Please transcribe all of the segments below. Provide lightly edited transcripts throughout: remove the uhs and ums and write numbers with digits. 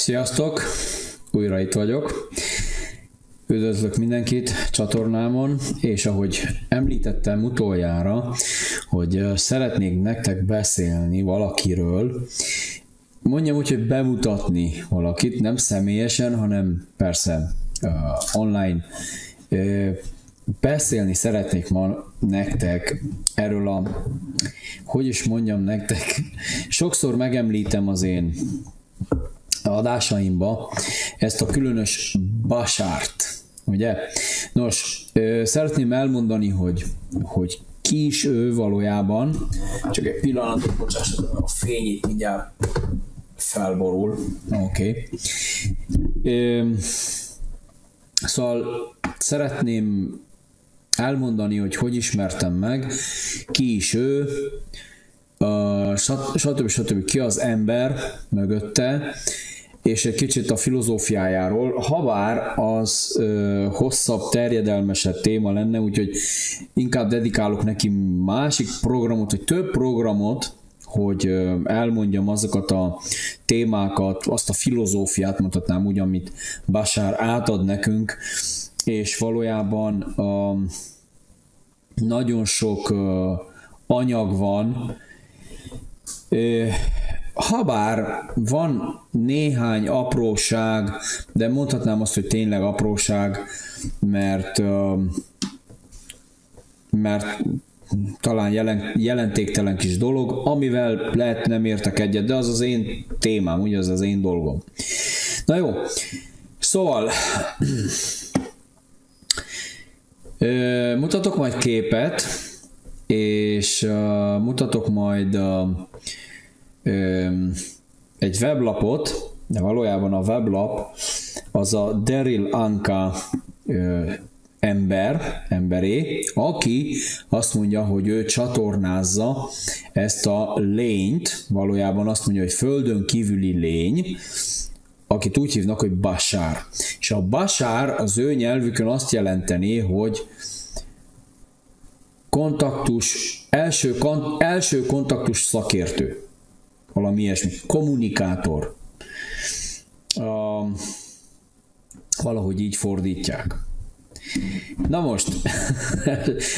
Sziasztok! Újra itt vagyok. Üdvözlök mindenkit csatornámon, és ahogy említettem utoljára, hogy szeretnék nektek beszélni valakiről, mondjam úgy, hogy bemutatni valakit, nem személyesen, hanem persze online. Beszélni szeretnék ma nektek erről a, hogy is mondjam nektek, sokszor megemlítem az én adásaimba ezt a különös Bashart, ugye? Nos, szeretném elmondani, hogy ki is ő valójában, csak egy pillanatot, bocsássatok, a fény itt mindjárt felborul, oké. Szóval szeretném elmondani, hogy ismertem meg, ki is ő, stb. Ki az ember mögötte, és egy kicsit a filozófiájáról, habár az hosszabb, terjedelmesebb téma lenne, úgyhogy inkább dedikálok neki másik programot, vagy több programot, hogy elmondjam azokat a témákat, azt a filozófiát mondhatnám úgy, amit Bashar átad nekünk, és valójában nagyon sok anyag van, habár van néhány apróság, de mondhatnám azt, hogy tényleg apróság, mert talán jelentéktelen kis dolog, amivel lehet nem értek egyet, de az az én témám, ugye az az én dolgom. Na jó, szóval mutatok majd képet, és mutatok majd egy weblapot, de valójában a weblap az a Darryl Anka emberé, aki azt mondja, hogy ő csatornázza ezt a lényt, valójában azt mondja, hogy földön kívüli lény, akit úgy hívnak, hogy Bashar. És a Bashar az ő nyelvükön azt jelenteni, hogy kontaktus, első kontaktus szakértő. Valami ilyesmi, kommunikátor. Valahogy így fordítják. Na most,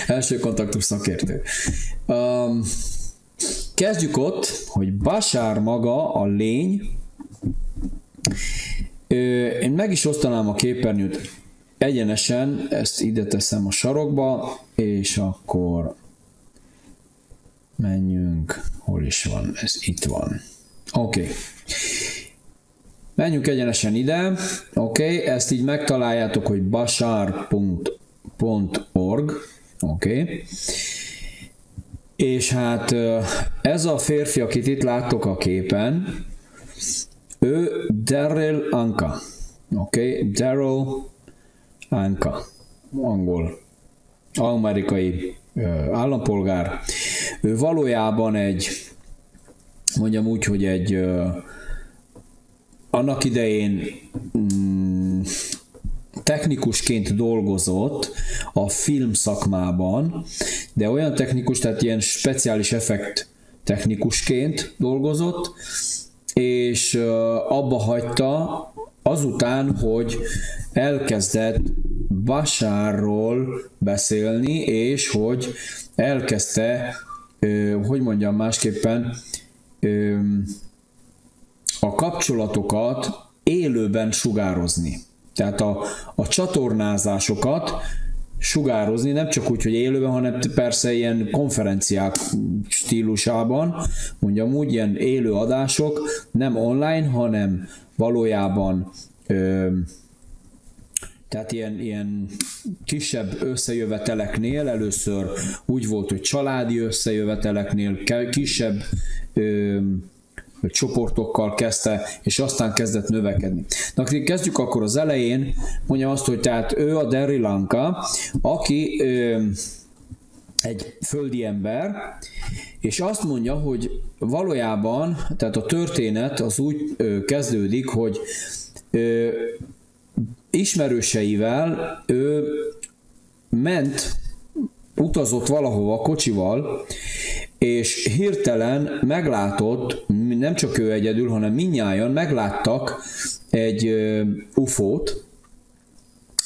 első kontaktus szakértő. Kezdjük ott, hogy Bashar maga a lény. Én meg is osztanám a képernyőt egyenesen, ezt ide teszem a sarokba, és akkor menjünk, hol is van, ez itt van. Oké. Menjünk egyenesen ide, oké, ezt így megtaláljátok, hogy bashar.org, oké. És hát ez a férfi, akit itt láttok a képen, ő Darryl Anka, oké, Darryl Anka, angol, amerikai állampolgár. Ő valójában egy, mondjam úgy, hogy egy annak idején technikusként dolgozott a film szakmában, de olyan technikus, tehát ilyen speciális effekt technikusként dolgozott, és abba hagyta azután, hogy elkezdett Basharról beszélni, és hogy elkezdte, hogy mondjam másképpen, a kapcsolatokat élőben sugározni. Tehát a csatornázásokat sugározni, nem csak úgy, hogy élőben, hanem persze ilyen konferenciák stílusában, mondjam úgy, ilyen élő adások, nem online, hanem valójában tehát ilyen kisebb összejöveteleknél, először úgy volt, hogy családi összejöveteleknél, kisebb csoportokkal kezdte, és aztán kezdett növekedni. Na, kezdjük akkor az elején, mondjam azt, hogy tehát ő a Darryl Anka, aki egy földi ember, és azt mondja, hogy valójában, tehát a történet az úgy kezdődik, hogy ismerőseivel ő utazott valahova kocsival, és hirtelen meglátott nem csak ő egyedül, hanem mindnyájan megláttak egy UFO-t,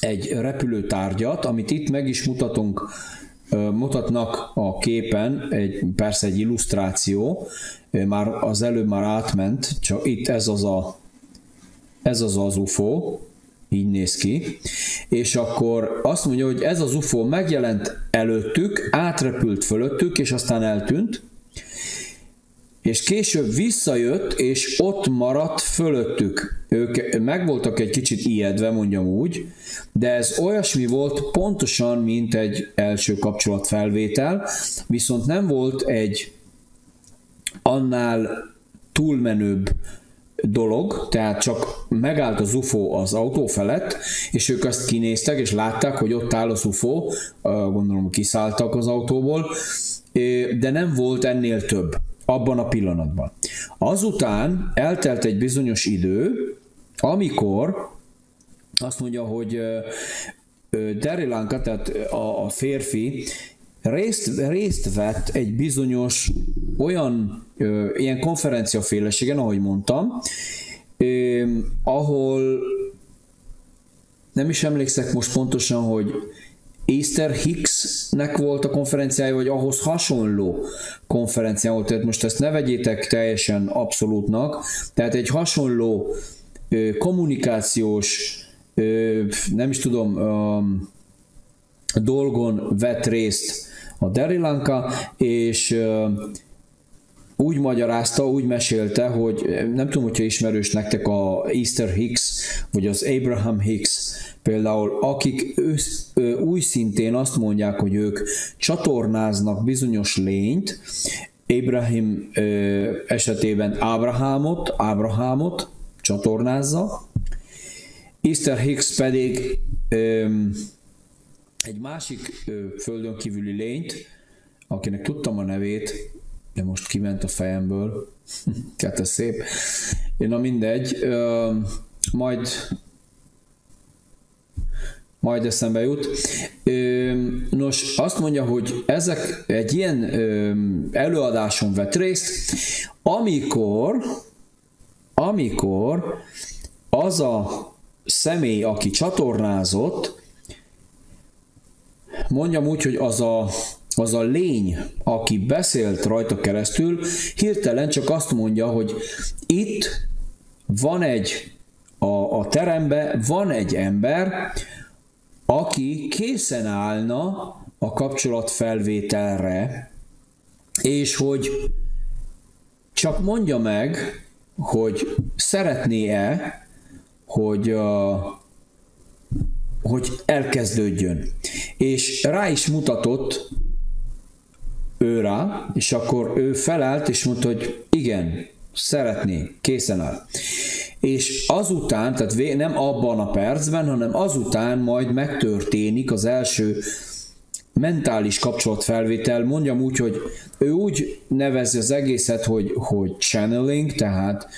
egy repülőtárgyat, amit itt meg is mutatnak a képen, persze egy illusztráció, már az előbb már átment, csak itt ez az UFO, így néz ki, és akkor azt mondja, hogy ez az UFO megjelent előttük, átrepült fölöttük, és aztán eltűnt, és később visszajött, és ott maradt fölöttük. Ők megvoltak egy kicsit ijedve, mondjam úgy, de ez olyasmi volt pontosan, mint egy első kapcsolatfelvétel, viszont nem volt egy annál túlmenőbb dolog, tehát csak megállt az UFO az autó felett, és ők azt kinéztek, és látták, hogy ott áll az UFO, gondolom kiszálltak az autóból, de nem volt ennél több abban a pillanatban. Azután eltelt egy bizonyos idő, amikor azt mondja, hogy Darryl Anka, tehát a férfi, részt vett egy bizonyos olyan ilyen konferenciaféleségen, ahogy mondtam, ahol nem is emlékszek most pontosan, hogy Esther Hicksnek volt a konferenciája, vagy ahhoz hasonló konferenciája volt, tehát most ezt ne vegyétek teljesen abszolútnak, tehát egy hasonló kommunikációs, nem is tudom, dolgon vett részt a Darryl Anka, és úgy magyarázta, úgy mesélte, hogy nem tudom, hogyha ismerős nektek a Esther Hicks, vagy az Abraham Hicks például, akik úgy szintén azt mondják, hogy ők csatornáznak bizonyos lényt, Abraham esetében Ábrahámot csatornázza, Esther Hicks pedig egy másik földön kívüli lényt, akinek tudtam a nevét, de most kiment a fejemből, hát ez szép, na mindegy, majd eszembe jut. Nos, azt mondja, hogy ezek egy ilyen előadáson vett részt, amikor az a személy, aki csatornázott, mondjam úgy, hogy az a lény, aki beszélt rajta keresztül, hirtelen csak azt mondja, hogy itt van a teremben van egy ember, aki készen állna a kapcsolatfelvételre, és hogy csak mondja meg, hogy szeretné-e, hogy elkezdődjön. És rá is mutatott ő rá, és akkor ő felállt, és mondta, hogy igen, szeretné, készen áll. És azután, tehát nem abban a percben, hanem azután majd megtörténik az első mentális kapcsolatfelvétel, mondjam úgy, hogy ő úgy nevezi az egészet, hogy channeling, tehát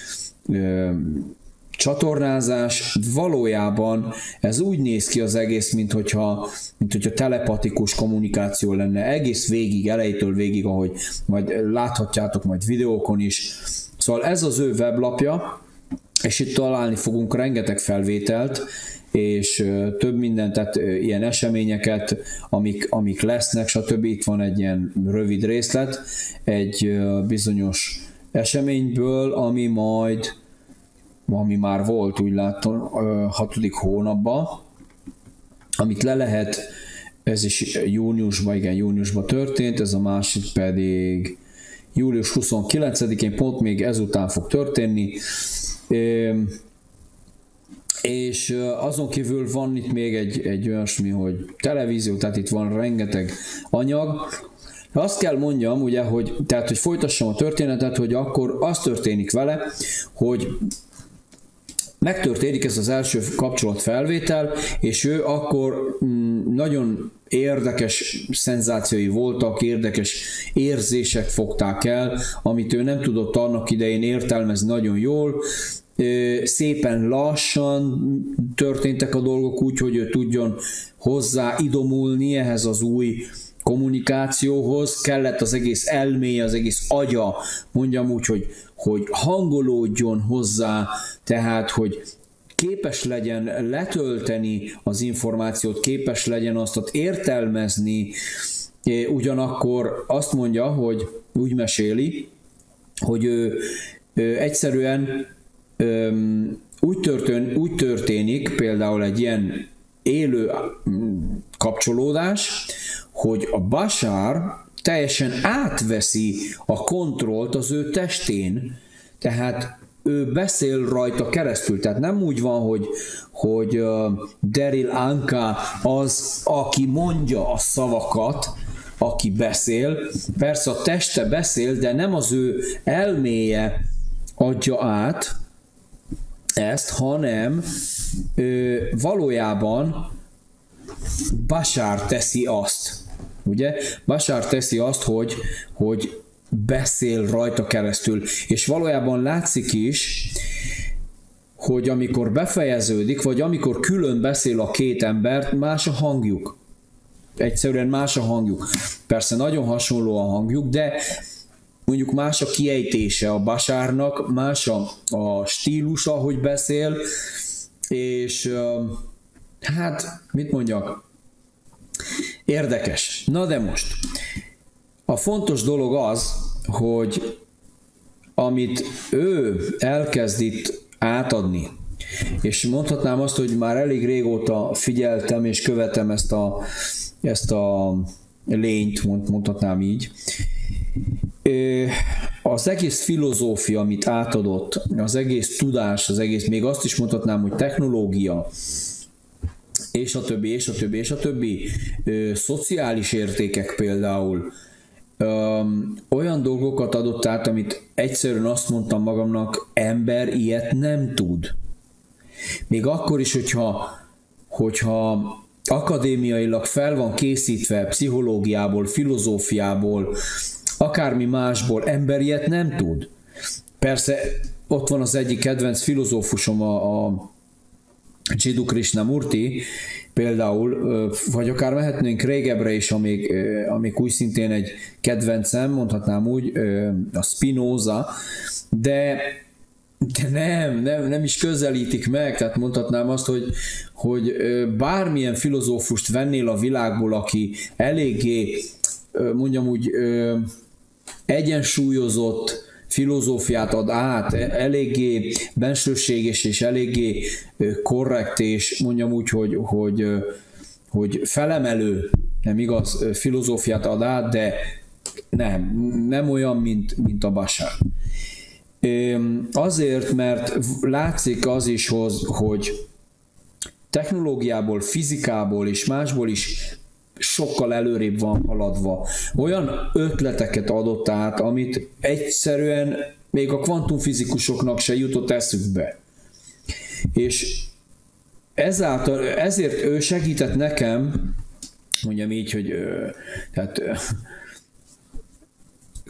csatornázás, valójában ez úgy néz ki az egész, mint hogyha telepatikus kommunikáció lenne egész végig, elejétől végig, ahogy majd láthatjátok majd videókon is. Szóval ez az ő weblapja, és itt találni fogunk rengeteg felvételt, és több mindent, tehát ilyen eseményeket, amik lesznek, stb. Itt van egy ilyen rövid részlet, egy bizonyos eseményből, ami már volt, úgy látom, 6. hónapban, amit le lehet, ez is júniusban történt, ez a másik pedig július 29-én, pont még ezután fog történni, és azon kívül van itt még egy olyasmi, hogy televízió, tehát itt van rengeteg anyag. Azt kell mondjam, ugye, hogy folytassam a történetet, hogy akkor az történik vele, hogy megtörténik ez az első kapcsolatfelvétel, és ő akkor nagyon érdekes szenzációi voltak, érdekes érzések fogták el, amit ő nem tudott annak idején értelmezni nagyon jól. Szépen lassan történtek a dolgok úgy, hogy ő tudjon hozzáidomulni ehhez az új kommunikációhoz, kellett az egész elméje, az egész agya, mondjam úgy, hogy hogy hangolódjon hozzá, tehát, hogy képes legyen letölteni az információt, képes legyen azt értelmezni, ugyanakkor azt mondja, hogy úgy meséli, hogy ő egyszerűen úgy történik például egy ilyen élő kapcsolódás, hogy a Bashar teljesen átveszi a kontrollt az ő testén, tehát ő beszél rajta keresztül, tehát nem úgy van, hogy Darryl Anka az, aki mondja a szavakat, aki beszél, persze a teste beszél, de nem az ő elméje adja át ezt, hanem valójában Bashar teszi azt, ugye? Bashar teszi azt, hogy beszél rajta keresztül, és valójában látszik is, hogy amikor befejeződik, vagy amikor külön beszél a két embert, más a hangjuk. Egyszerűen más a hangjuk. Persze nagyon hasonló a hangjuk, de mondjuk más a kiejtése a Basharnak, más a stílusa, ahogy beszél, és hát, mit mondjak? Érdekes. Na de most, a fontos dolog az, hogy amit ő elkezd itt átadni, és mondhatnám azt, hogy már elég régóta figyeltem és követem ezt a lényt, mondhatnám így. Az egész filozófia, amit átadott, az egész tudás, az egész, még azt is mondhatnám, hogy technológia, és a többi, szociális értékek például, olyan dolgokat adott át, amit egyszerűen azt mondtam magamnak, ember ilyet nem tud. Még akkor is, hogyha akadémiailag fel van készítve, pszichológiából, filozófiából, akármi másból, ember ilyet nem tud. Persze ott van az egyik kedvenc filozófusom, a Jiddu Krishnamurti, például, vagy akár mehetnénk régebbre is, amik úgy szintén egy kedvencem, mondhatnám úgy, a Spinoza, de nem is közelítik meg, tehát mondhatnám azt, hogy bármilyen filozófust vennél a világból, aki eléggé, mondjam úgy, egyensúlyozott filozófiát ad át, eléggé bensőséges és eléggé korrekt, és mondjam úgy, hogy felemelő, nem igaz, filozófiát ad át, de nem olyan, mint a Bashar. Azért, mert látszik az is, hogy technológiából, fizikából és másból is sokkal előrébb van haladva. Olyan ötleteket adott át, amit egyszerűen még a kvantumfizikusoknak se jutott eszükbe. És ezért ő segített nekem, mondjam így, hogy tehát,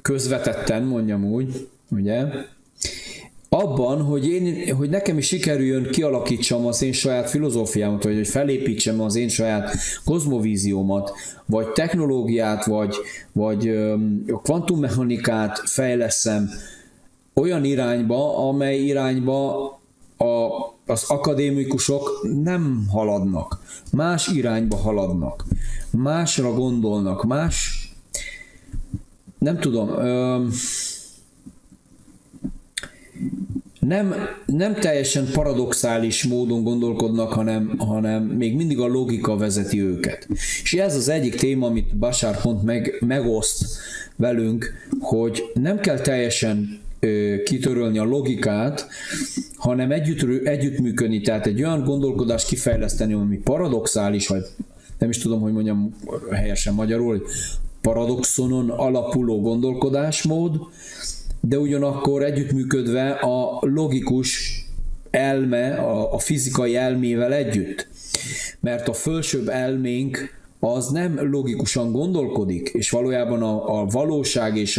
közvetetten, mondjam úgy, ugye, abban, hogy nekem is sikerüljön kialakítsam az én saját filozófiámat, vagy hogy felépítsem az én saját kozmovíziómat, vagy technológiát, vagy a kvantummechanikát fejleszem olyan irányba, amely irányba az akadémikusok nem haladnak. Más irányba haladnak. Másra gondolnak. Más... Nem tudom... Nem teljesen paradoxális módon gondolkodnak, hanem még mindig a logika vezeti őket. És ez az egyik téma, amit Bashar pont megoszt velünk, hogy nem kell teljesen kitörölni a logikát, hanem együttműködni, tehát egy olyan gondolkodást kifejleszteni, ami paradoxális, vagy nem is tudom, hogy mondjam helyesen magyarul, hogy paradoxonon alapuló gondolkodásmód, de ugyanakkor együttműködve a logikus elme, a fizikai elmével együtt. Mert a felsőbb elménk az nem logikusan gondolkodik, és valójában a valóság és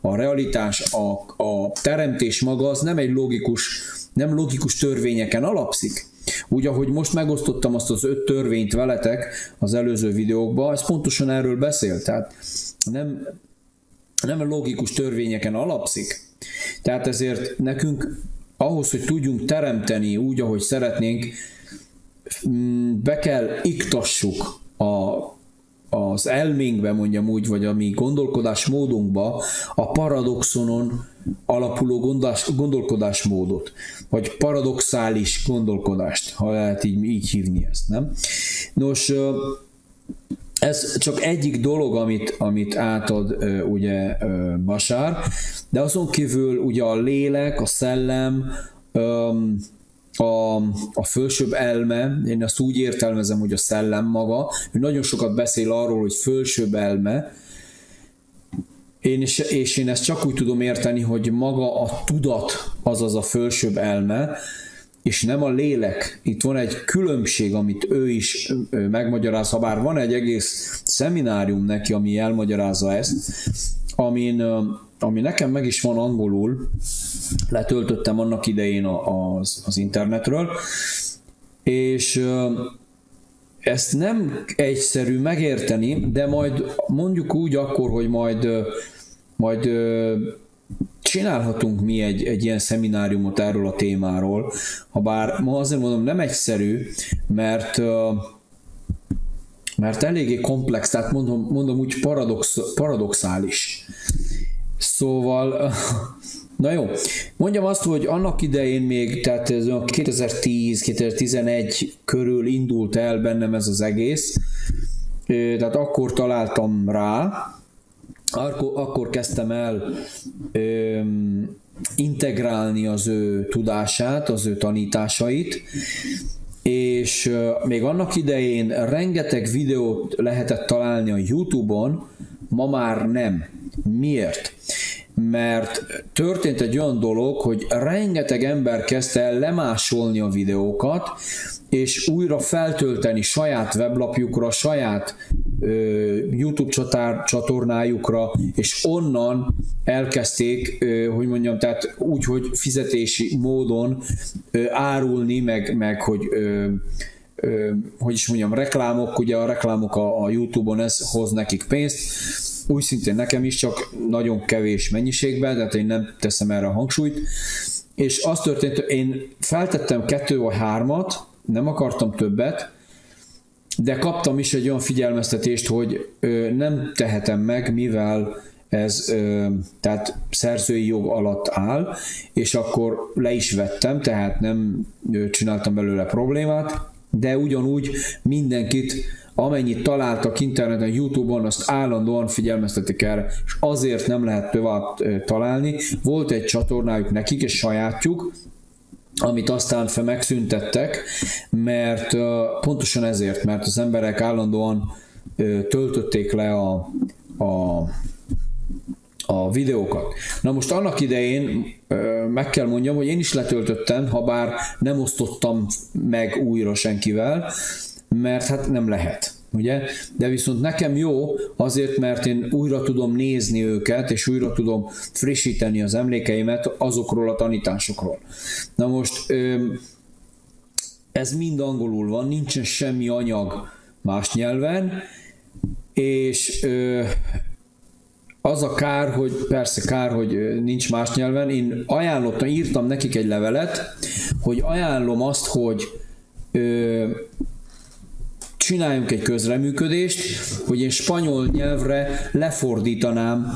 a realitás, a teremtés maga az nem egy nem logikus törvényeken alapszik. Úgy, ahogy most megosztottam azt az 5 törvényt veletek az előző videókban, ez pontosan erről beszél, tehát nem logikus törvényeken alapszik, Tehát ezért nekünk ahhoz, hogy tudjunk teremteni úgy, ahogy szeretnénk, be kell iktassuk az elménkbe, mondjam úgy, vagy a mi gondolkodásmódunkba a paradoxonon alapuló gondolkodásmódot, vagy paradoxális gondolkodást, ha lehet így hívni ezt, nem? Nos, ez csak egyik dolog, amit átad ugye Bashar, de azon kívül ugye a lélek, a szellem, a fölsőbb elme, én azt úgy értelmezem, hogy a szellem maga, ő nagyon sokat beszél arról, hogy fölsőbb elme, és én ezt csak úgy tudom érteni, hogy maga a tudat, azaz a fölsőbb elme, és nem a lélek. Itt van egy különbség, amit ő is megmagyaráz, ha bár van egy egész szeminárium neki, ami elmagyarázza ezt, ami nekem meg is van angolul, letöltöttem annak idején az internetről, és ezt nem egyszerű megérteni, de majd mondjuk úgy akkor, hogy majd csinálhatunk mi egy ilyen szemináriumot erről a témáról, ha bár ma azért mondom, nem egyszerű, mert eléggé komplex, tehát mondom úgy paradoxális. Szóval, na jó, mondjam azt, hogy annak idején még, tehát 2010-2011 körül indult el bennem ez az egész, tehát akkor találtam rá, akkor kezdtem el integrálni az ő tudását, az ő tanításait, és még annak idején rengeteg videót lehetett találni a YouTube-on, ma már nem. Miért? Mert történt egy olyan dolog, hogy rengeteg ember kezdte el lemásolni a videókat, és újra feltölteni saját weblapjukra, saját YouTube csatornájukra, és onnan elkezdték, hogy mondjam, tehát úgy, hogy fizetési módon árulni, meg hogy is mondjam, reklámok, ugye a reklámok a YouTube-on, ez hoz nekik pénzt, úgy szintén nekem is, csak nagyon kevés mennyiségben, tehát én nem teszem erre a hangsúlyt, és az történt, hogy én feltettem 2 vagy 3-at, nem akartam többet, de kaptam is egy olyan figyelmeztetést, hogy nem tehetem meg, mivel ez tehát szerzői jog alatt áll, és akkor le is vettem, tehát nem csináltam belőle problémát, de ugyanúgy mindenkit, amennyit találtak interneten, YouTube-on, azt állandóan figyelmeztetik erre, és azért nem lehet tovább találni. Volt egy csatornájuk nekik, és sajátjuk, amit aztán megszüntettek, mert pontosan ezért, mert az emberek állandóan töltötték le a videókat. Na most annak idején meg kell mondjam, hogy én is letöltöttem, ha bár nem osztottam meg újra senkivel, mert hát nem lehet, ugye? De viszont nekem jó azért, mert én újra tudom nézni őket, és újra tudom frissíteni az emlékeimet azokról a tanításokról. Na most ez mind angolul van, nincsen semmi anyag más nyelven, és az a kár, hogy persze kár, hogy nincs más nyelven. Én ajánlottam, írtam nekik egy levelet, hogy ajánlom azt, hogy csináljunk egy közreműködést, hogy én spanyol nyelvre lefordítanám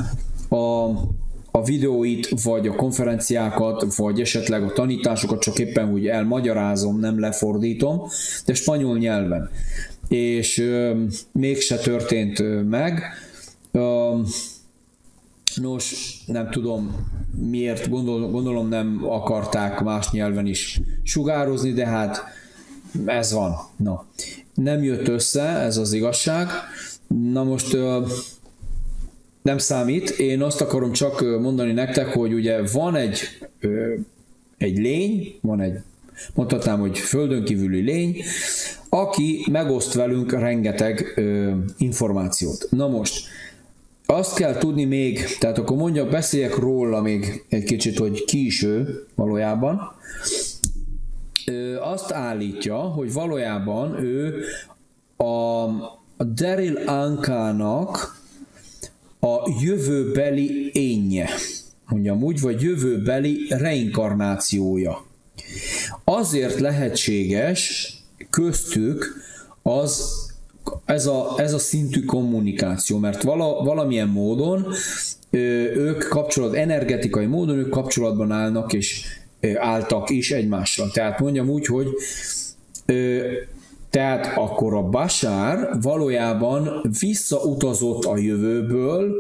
a videóit, vagy a konferenciákat, vagy esetleg a tanításokat, csak éppen úgy elmagyarázom, nem lefordítom, de spanyol nyelven. És mégse történt meg. Nos, nem tudom miért, gondolom nem akarták más nyelven is sugározni, de hát ez van. Na. Nem jött össze, ez az igazság. Na most nem számít, én azt akarom csak mondani nektek, hogy ugye van egy lény, van egy, mondhatnám, hogy földönkívüli lény, aki megoszt velünk rengeteg információt. Na most, azt kell tudni még, tehát akkor mondjak, beszéljek róla még egy kicsit, hogy ki is ő valójában. Azt állítja, hogy valójában ő a Darryl Ankának a jövőbeli énje. mondjam úgy, vagy jövőbeli reinkarnációja. Azért lehetséges köztük ez a szintű kommunikáció, mert valamilyen módon ők energetikai módon ők kapcsolatban állnak és álltak is egymással. Tehát mondjam úgy, hogy tehát akkor a Bashar valójában visszautazott a jövőből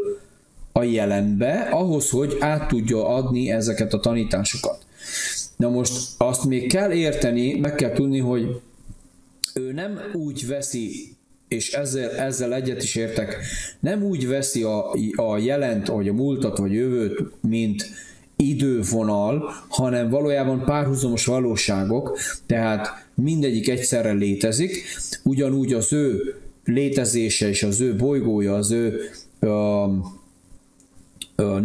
a jelenbe, ahhoz, hogy át tudja adni ezeket a tanításokat. Na most azt még kell érteni, meg kell tudni, hogy ő nem úgy veszi, és ezzel egyet is értek, nem úgy veszi a jelent, vagy a múltat, vagy jövőt, mint idővonal, hanem valójában párhuzamos valóságok, tehát mindegyik egyszerre létezik, ugyanúgy az ő létezése és az ő bolygója, az ő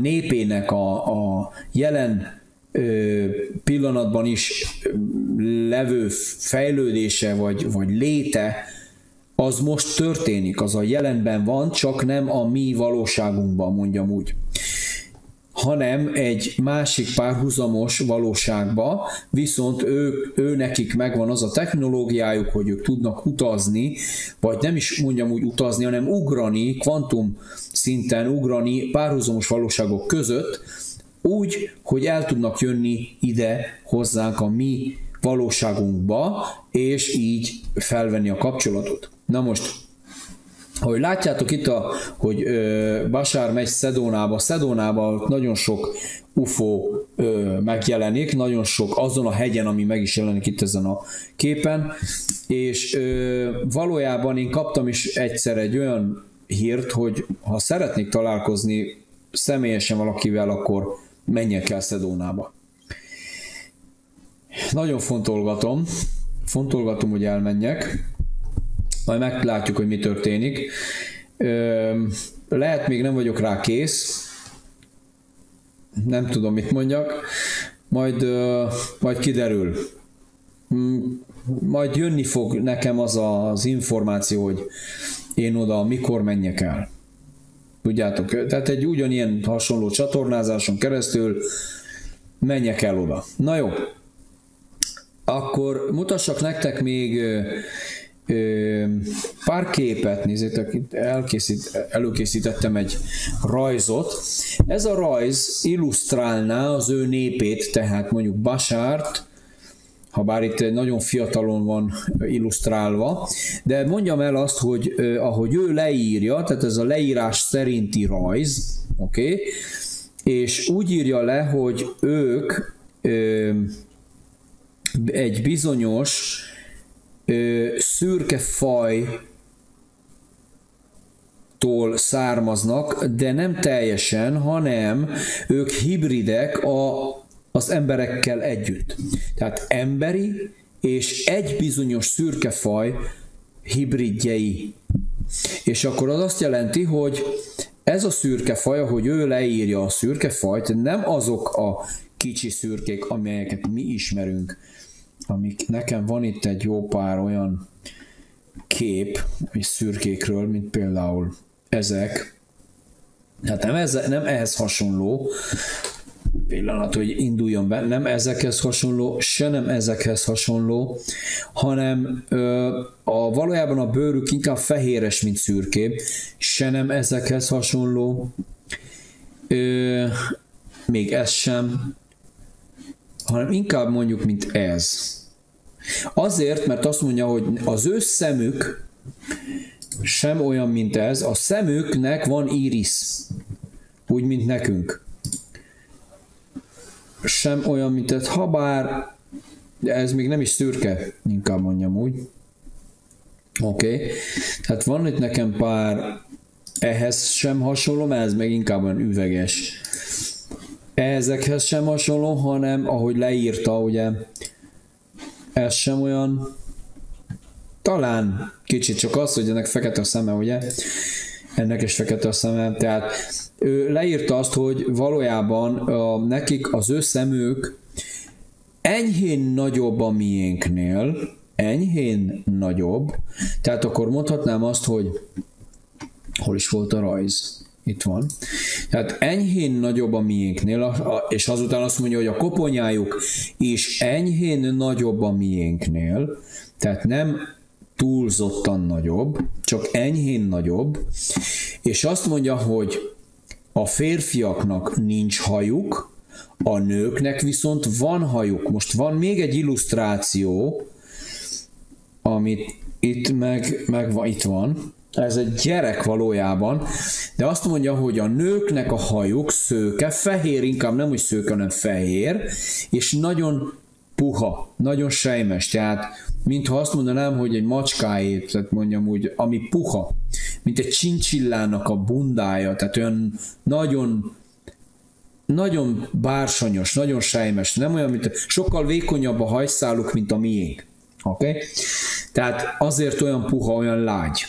népének a jelen pillanatban is levő fejlődése vagy léte, az most történik, az a jelenben van, csak nem a mi valóságunkban, mondjam úgy, hanem egy másik párhuzamos valóságba, viszont ő nekik megvan az a technológiájuk, hogy ők tudnak utazni, vagy nem is mondjam úgy utazni, hanem ugrani, kvantum szinten ugrani párhuzamos valóságok között, úgy, hogy el tudnak jönni ide hozzánk a mi valóságunkba, és így felvenni a kapcsolatot. Na most, ahogy látjátok itt, hogy Bashar megy Szedónába nagyon sok UFO megjelenik, nagyon sok azon a hegyen, ami meg is jelenik itt ezen a képen, és valójában én kaptam is egyszer egy olyan hírt, hogy ha szeretnék találkozni személyesen valakivel, akkor menjek el Szedónába. Nagyon fontolgatom, hogy elmenjek, majd meglátjuk, hogy mi történik. Lehet még nem vagyok rá kész, nem tudom, mit mondjak, majd kiderül. Majd jönni fog nekem az információ, hogy én oda mikor menjek el. Tudjátok, tehát egy ugyanilyen hasonló csatornázáson keresztül menjek el oda. Na jó, akkor mutassak nektek még pár képet, nézzétek, itt előkészítettem egy rajzot. Ez a rajz illusztrálná az ő népét, tehát mondjuk Bashart, ha bár itt nagyon fiatalon van illusztrálva, de mondjam el azt, hogy ahogy ő leírja, tehát ez a leírás szerinti rajz, oké? És úgy írja le, hogy ők egy bizonyos szürke fajtól származnak, de nem teljesen, hanem ők hibridek az emberekkel együtt. Tehát emberi és egy bizonyos szürke faj hibridjei. És akkor az azt jelenti, hogy ez a szürke faj, ahogy ő leírja a szürke fajt, nem azok a kicsi szürkék, amelyeket mi ismerünk. Nekem van itt egy jó pár olyan kép szürkékről, mint például ezek. Hát nem ehhez hasonló, pillanat, hogy induljon be, nem ezekhez hasonló, se nem ezekhez hasonló, hanem valójában a bőrük inkább fehéres, mint szürkébb, se nem ezekhez hasonló, még ez sem, hanem inkább mondjuk, mint ez. Azért, mert azt mondja, hogy az ő szemük sem olyan, mint ez, a szemüknek van írisz, úgy, mint nekünk. Sem olyan, mint ez, habár ez még nem is szürke, inkább mondjam úgy. Oké, tehát van itt nekem pár ehhez sem hasonló, mert ez meg inkább olyan üveges. Ezekhez sem hasonló, hanem ahogy leírta, ugye, ez sem olyan, talán kicsit csak az, hogy ennek fekete a szeme, ugye, ennek is fekete a szeme, tehát ő leírta azt, hogy valójában nekik az ő szemük enyhén nagyobb a miénknél, enyhén nagyobb, tehát akkor mondhatnám azt, hogy hol is volt a rajz? Itt van. Tehát enyhén nagyobb a miénknél, és azután azt mondja, hogy a koponyájuk is enyhén nagyobb a miénknél, tehát nem túlzottan nagyobb, csak enyhén nagyobb, és azt mondja, hogy a férfiaknak nincs hajuk, a nőknek viszont van hajuk. Most van még egy illusztráció, amit itt itt van. Ez egy gyerek valójában, de azt mondja, hogy a nőknek a hajuk szőke, fehér, inkább nem úgy szőke, hanem fehér, és nagyon puha, nagyon sejmes, tehát mintha azt mondanám, hogy egy macskájét, tehát mondjam úgy, ami puha, mint egy csincsillának a bundája, tehát olyan nagyon, nagyon bársonyos, nagyon sejmes, nem olyan, mint sokkal vékonyabb a hajszáluk, mint a miénk. Okay? Tehát azért olyan puha, olyan lágy.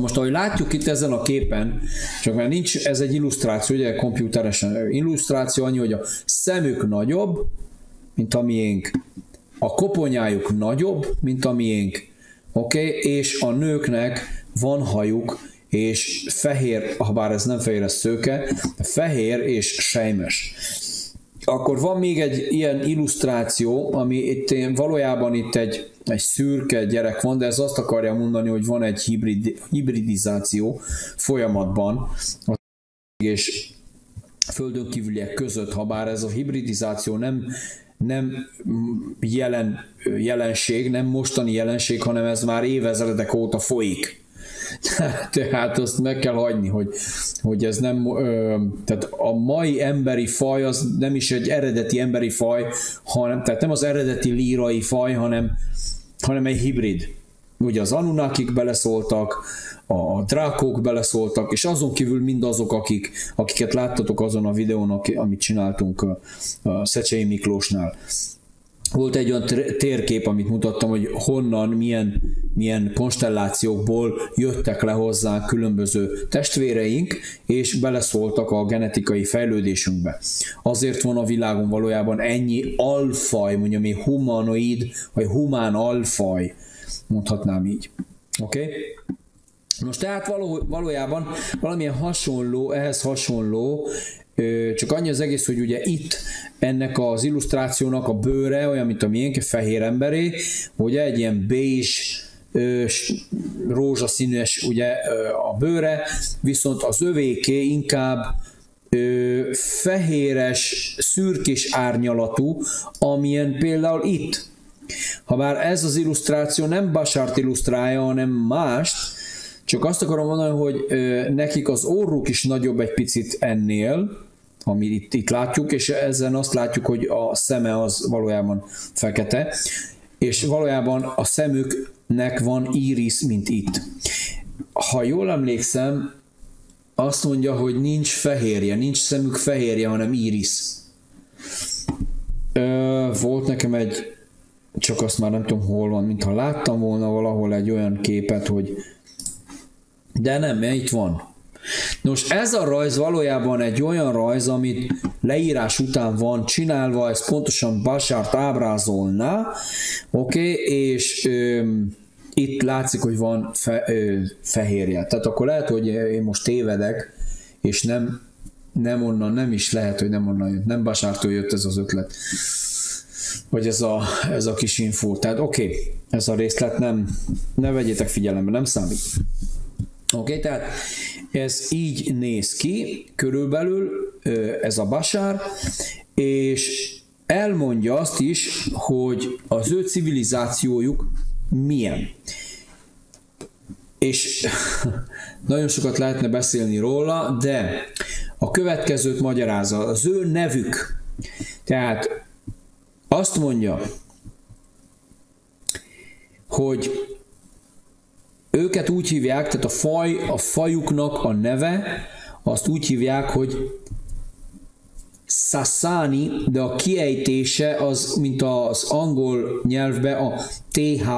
Most ahogy látjuk itt ezen a képen, csak mert nincs, ez egy illusztráció, ugye komputeresen illusztráció, annyi, hogy a szemük nagyobb, mint a miénk, a koponyájuk nagyobb, mint a miénk, oké, és a nőknek van hajuk, és fehér, ha bár ez nem fehér, ez szőke, fehér és sejmes. Akkor van még egy ilyen illusztráció, ami itt valójában itt egy szürke gyerek van, de ez azt akarja mondani, hogy van egy hibridizáció folyamatban és földön kívüliek között, ha bár ez a hibridizáció nem jelenség, nem mostani jelenség, hanem ez már évezredek óta folyik. Tehát azt meg kell hagyni, hogy ez nem, tehát a mai emberi faj az nem is egy eredeti emberi faj, hanem, tehát nem az eredeti lírai faj, hanem egy hibrid. Ugye az Anunnakik beleszóltak, a drákók beleszóltak, és azon kívül mindazok, akiket láttatok azon a videón, amit csináltunk a Szecsei Miklósnál. Volt egy olyan térkép, amit mutattam, hogy honnan, milyen konstellációkból jöttek le hozzánk különböző testvéreink, és beleszóltak a genetikai fejlődésünkbe. Azért van a világon valójában ennyi alfaj, mondjam én humanoid, vagy humán alfaj, mondhatnám így. Oké? Okay? Most tehát valójában valamilyen hasonló, ehhez hasonló, csak annyi az egész, hogy ugye itt ennek az illusztrációnak a bőre olyan, mint a miénk, fehér emberé, ugye egy ilyen bézs, rózsaszínes ugye a bőre, viszont az övéké inkább fehéres, szürkés árnyalatú, amilyen például itt. Habár ez az illusztráció nem Bashart illusztrálja, hanem mást, csak azt akarom mondani, hogy nekik az orruk is nagyobb egy picit ennél, amit itt látjuk, és ezen azt látjuk, hogy a szeme az valójában fekete, és valójában a szemüknek van írisz, mint itt. Ha jól emlékszem, azt mondja, hogy nincs fehérje, nincs szemük fehérje, hanem írisz. Volt nekem egy, csak azt már nem tudom hol van, mintha láttam volna valahol egy olyan képet, hogy de nem, itt van. Nos, ez a rajz valójában egy olyan rajz, amit leírás után van csinálva, ez pontosan Bashart ábrázolná, oké, és itt látszik, hogy van fehérje. Tehát akkor lehet, hogy én most tévedek, és nem onnan, nem is lehet, hogy nem onnan jött, nem Bashartól jött ez az ötlet, vagy ez a kis infó. Tehát oké, ez a részlet ne vegyétek figyelembe, nem számít. Oké, tehát ez így néz ki, körülbelül ez a Bashar, és elmondja azt is, hogy az ő civilizációjuk milyen. És nagyon sokat lehetne beszélni róla, de a következőt magyarázza, az ő nevük. Tehát azt mondja, hogy őket úgy hívják, tehát a fajuknak a neve, azt úgy hívják, hogy Sassani, de a kiejtése az, mint az angol nyelvbe a TH,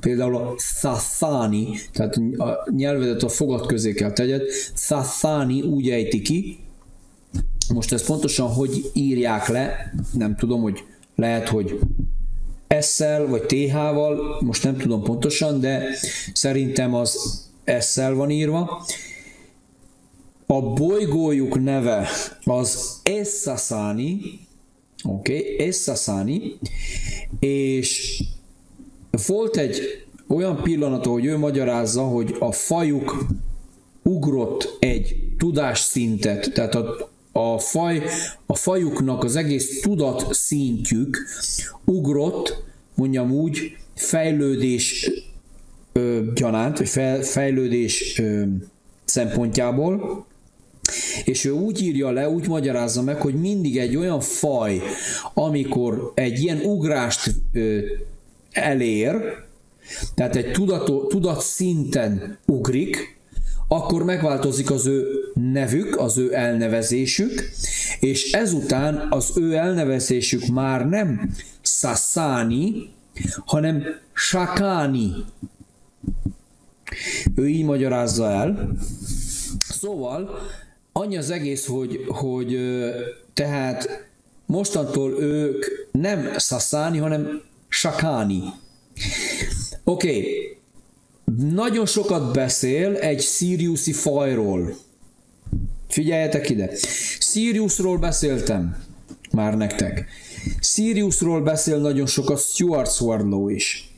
például a Sassani, tehát a nyelvedet a fogad közé kell tegyed, Sassani úgy ejti ki. Most ezt pontosan hogy írják le, nem tudom, hogy lehet, hogy S-szel vagy TH-val, most nem tudom pontosan, de szerintem az S-szel van írva. A bolygójuk neve az Sassani, Sassani, és volt egy olyan pillanat, ahogy ő magyarázza, hogy a fajuk ugrott egy tudásszintet, tehát a fajuknak az egész tudatszintjük ugrott, mondjam úgy, fejlődés gyanánt, vagy fejlődés szempontjából, és ő úgy írja le, úgy magyarázza meg, hogy mindig egy olyan faj, amikor egy ilyen ugrást elér, tehát egy tudatszinten ugrik, akkor megváltozik az ő nevük, az ő elnevezésük, és ezután az ő elnevezésük már nem Sassani, hanem Shakani. Ő így magyarázza el. Szóval annyi az egész, hogy tehát mostantól ők nem Sassani, hanem Shakani. Oké. Nagyon sokat beszél egy szíriuszi fajról. Figyeljetek ide. Siriusról beszéltem már nektek. Siriusról beszél nagyon sokat Stuart Swarlow is.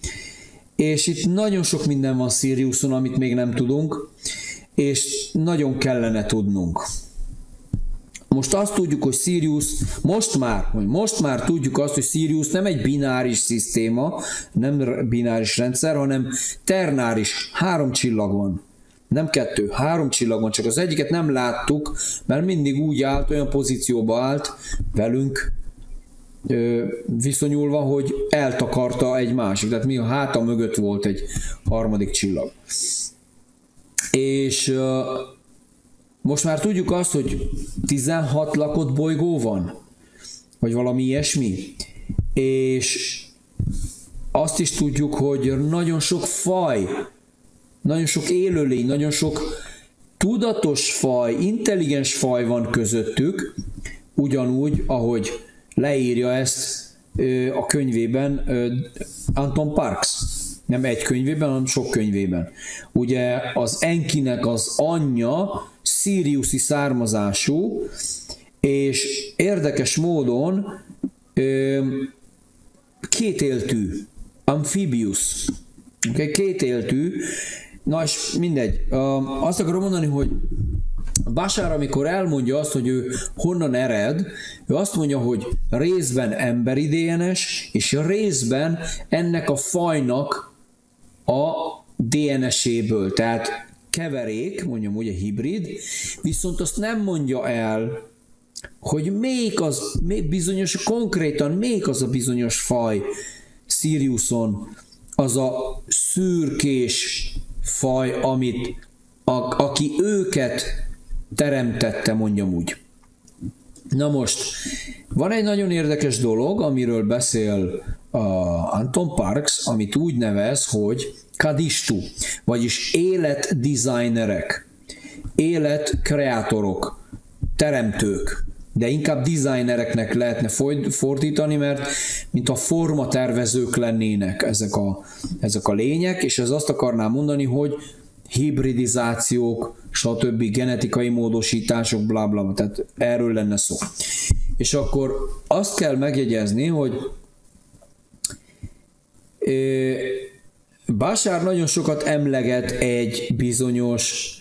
És itt nagyon sok minden van Siriuson, amit még nem tudunk, és nagyon kellene tudnunk. Most azt tudjuk, hogy Sirius, most már tudjuk azt, hogy Sirius nem egy bináris szisztéma, nem bináris rendszer, hanem ternáris, 3 csillag van. Nem 2, 3 csillag van, csak az egyiket nem láttuk, mert mindig úgy állt, olyan pozícióba állt velünk viszonyulva, hogy eltakarta egy másik. Tehát mi a háta mögött volt egy 3. csillag. És... most már tudjuk azt, hogy 16 lakott bolygó van, vagy valami ilyesmi, és azt is tudjuk, hogy nagyon sok faj, nagyon sok élőlény, nagyon sok tudatos faj, intelligens faj van közöttük, ugyanúgy, ahogy leírja ezt a könyvében Anton Parks. Nem egy könyvében, hanem sok könyvében. Ugye az Enkinek az anyja szíriuszi származású, és érdekes módon kétéltű, amphibius, kétéltű, na és mindegy. Azt akarom mondani, hogy Bashar, amikor elmondja azt, hogy ő honnan ered, ő azt mondja, hogy részben emberi DNS, és részben ennek a fajnak a DNS-éből, tehát keverék, mondjam úgy, a hibrid, viszont azt nem mondja el, hogy melyik az, bizonyos, konkrétan melyik az a bizonyos faj Siriuson, az a szürkés faj, aki őket teremtette, mondjam úgy. Na most, van egy nagyon érdekes dolog, amiről beszél Anton Parks, amit úgy nevez, hogy Kadistu, vagyis életdesignerek, életkreátorok, teremtők, de inkább designereknek lehetne fordítani, mert mint a formatervezők lennének ezek a lények, és ez azt akarnám mondani, hogy hibridizációk, stb. Genetikai módosítások, blablabla, tehát erről lenne szó. És akkor azt kell megjegyezni, hogy Bashar nagyon sokat emleget egy bizonyos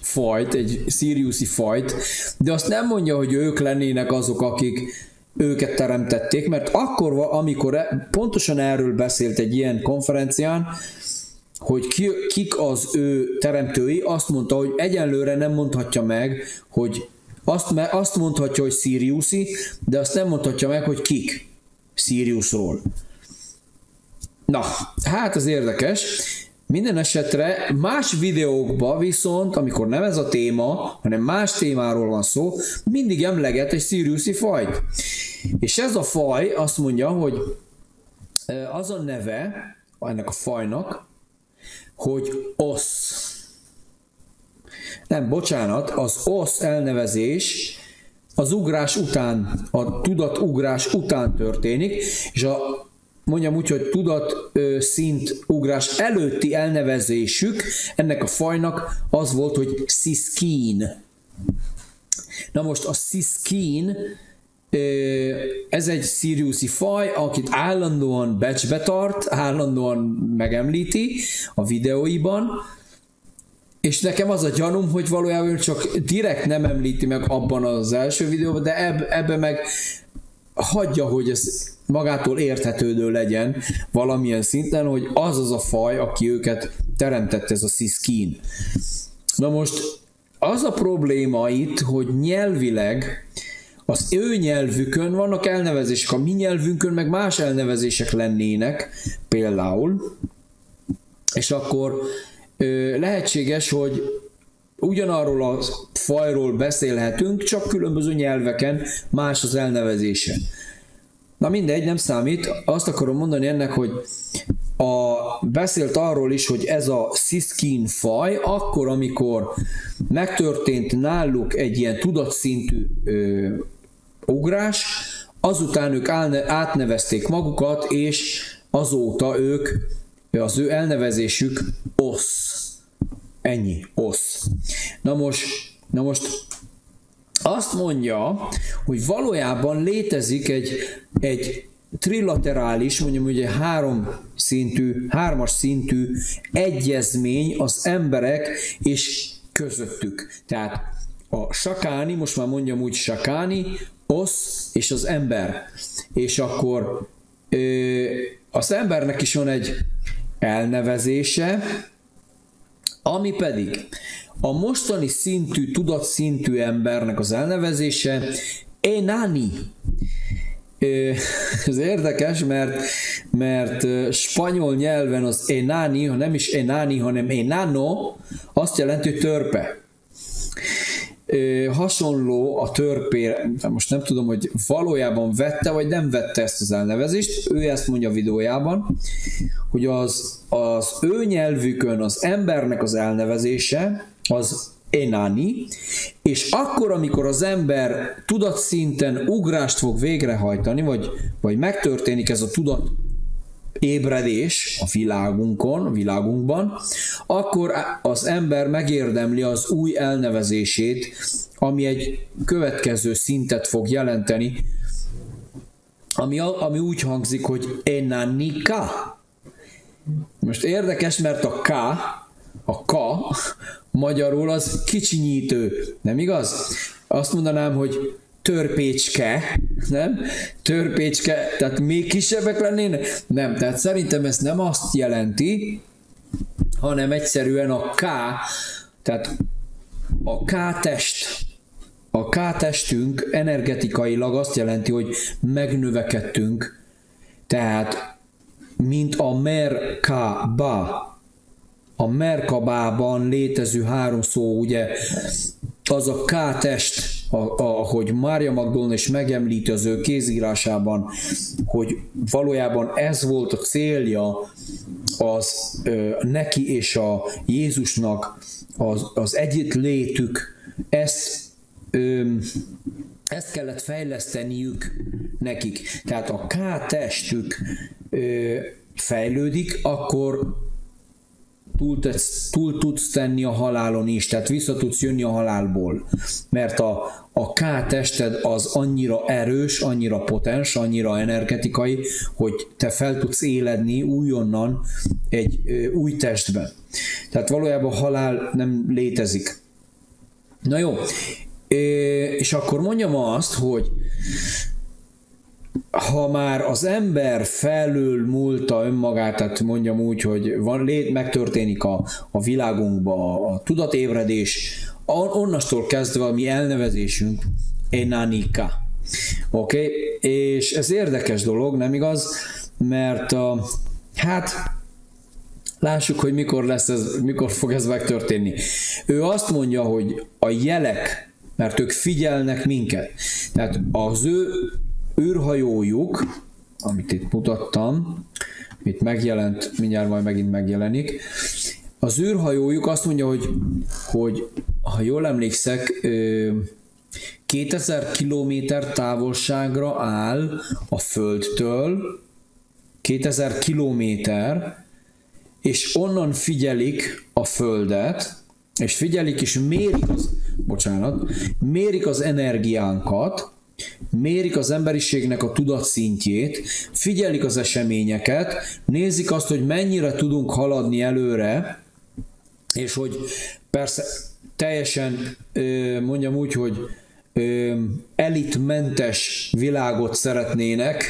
fajt, egy szíriuszi fajt, de azt nem mondja, hogy ők lennének azok, akik őket teremtették, mert akkor, amikor pontosan erről beszélt egy ilyen konferencián, hogy kik az ő teremtői, azt mondta, hogy egyenlőre nem mondhatja meg, hogy azt mondhatja, hogy szíriuszi, de azt nem mondhatja meg, hogy kik. Siriusról. Na, hát ez érdekes. Minden esetre más videókban viszont, amikor nem ez a téma, hanem más témáról van szó, mindig emleget egy szíriuszi fajt. És ez a faj azt mondja, hogy az a neve ennek a fajnak, hogy Osz. Nem, bocsánat, az Osz elnevezés az ugrás után, a tudatugrás után történik, és a mondjam úgy, hogy tudatszint ugrás előtti elnevezésük ennek a fajnak az volt, hogy Ciskin. Na most a Ciskin, ez egy szíriuszi faj, akit állandóan becsbe tart, állandóan megemlíti a videóiban, és nekem az a gyanúm, hogy valójában csak direkt nem említi meg abban az első videóban, de ebben meg hagyja, hogy ez magától érthetődő legyen valamilyen szinten, hogy az az a faj, aki őket teremtett, ez a Ciskin. Na most az a probléma itt, hogy nyelvileg az ő nyelvükön vannak elnevezések, a mi nyelvünkön meg más elnevezések lennének például, és akkor lehetséges, hogy ugyanarról a fajról beszélhetünk, csak különböző nyelveken más az elnevezése. Na mindegy, nem számít. Azt akarom mondani ennek, hogy beszélt arról is, hogy ez a Ciskin faj, akkor, amikor megtörtént náluk egy ilyen tudatszintű ugrás, azután ők átnevezték magukat, és azóta ők, az ő elnevezésük Osz. Ennyi, Osz. Na most azt mondja, hogy valójában létezik egy trilaterális, mondjam ugye hármas szintű egyezmény az emberek és közöttük. Tehát a Shakani, most már mondjam úgy Shakani, Osz és az ember. És akkor az embernek is van egy elnevezése, ami pedig a mostani szintű, tudatszintű embernek az elnevezése Enani. Ez érdekes, mert spanyol nyelven az Enani, ha nem is Enani, hanem Enano, azt jelenti, hogy törpe. Hasonló a törpére, most nem tudom, hogy valójában vette, vagy nem vette ezt az elnevezést, ő ezt mondja a videójában, hogy az ő nyelvükön az embernek az elnevezése az Enani, és akkor, amikor az ember tudatszinten ugrást fog végrehajtani, vagy megtörténik ez a tudat ébredés a világunkban, akkor az ember megérdemli az új elnevezését, ami egy következő szintet fog jelenteni, ami úgy hangzik, hogy Enanika. Most érdekes, mert a K magyarul az kicsinyítő, nem igaz? Azt mondanám, hogy törpécske, nem? Törpécske, tehát még kisebbek lennének? Nem, tehát szerintem ez nem azt jelenti, hanem egyszerűen a K, tehát a K-test, a K-testünk energetikailag azt jelenti, hogy megnövekedtünk, tehát mint a Merkaba. A Merkabában létező három szó, ugye, az a K-test, ahogy Mária Magdolna is megemlíti az ő kézírásában, hogy valójában ez volt a célja az neki és a Jézusnak az együtt létük, ezt kellett fejleszteniük nekik. Tehát a K-testük fejlődik, akkor túl tudsz tenni a halálon is, tehát vissza tudsz jönni a halálból. Mert a K-tested az annyira erős, annyira potens, annyira energetikai, hogy te fel tudsz éledni újonnan egy új testben. Tehát valójában halál nem létezik. Na jó, és akkor mondjam azt, hogy ha már az ember felül múlta önmagát, tehát mondjam úgy, hogy megtörténik a világunkban a tudatébredés, onnastól kezdve a mi elnevezésünk Enanika. Oké? És ez érdekes dolog, nem igaz? Mert lássuk, hogy mikor fog ez megtörténni. Ő azt mondja, hogy a jelek, mert ők figyelnek minket. Tehát az ő űrhajójuk, amit itt mutattam, itt megjelent, mindjárt majd megint megjelenik, az űrhajójuk azt mondja, hogy ha jól emlékszek, 2000 km távolságra áll a Földtől, 2000 kilométer, és onnan figyelik a Földet, és figyelik, és mérik az energiánkat, mérik az emberiségnek a tudatszintjét, figyelik az eseményeket, nézik azt, hogy mennyire tudunk haladni előre, és hogy persze teljesen, mondjam úgy, hogy elitmentes világot szeretnének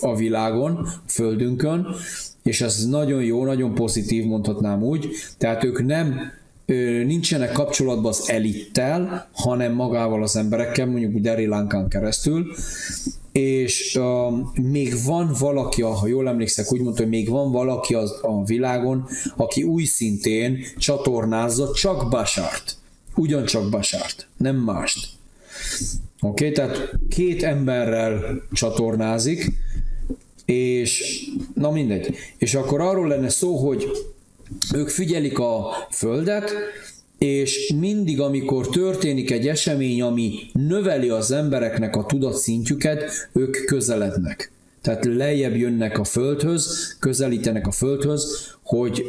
a világon, földünkön, és ez nagyon jó, nagyon pozitív, mondhatnám úgy, tehát ők nem nincsenek kapcsolatban az elittel, hanem magával az emberekkel, mondjuk Darryl Ankán keresztül, és még van valaki, ha jól emlékszek, úgy mondta, hogy még van valaki a világon, aki új szintén csatornázza csak Bashart, ugyancsak Bashart, nem mást. Oké, tehát két emberrel csatornázik, és na mindegy. És akkor arról lenne szó, hogy ők figyelik a Földet, és mindig, amikor történik egy esemény, ami növeli az embereknek a tudatszintjüket, ők közelednek. Tehát lejjebb jönnek a Földhöz, közelítenek a Földhöz, hogy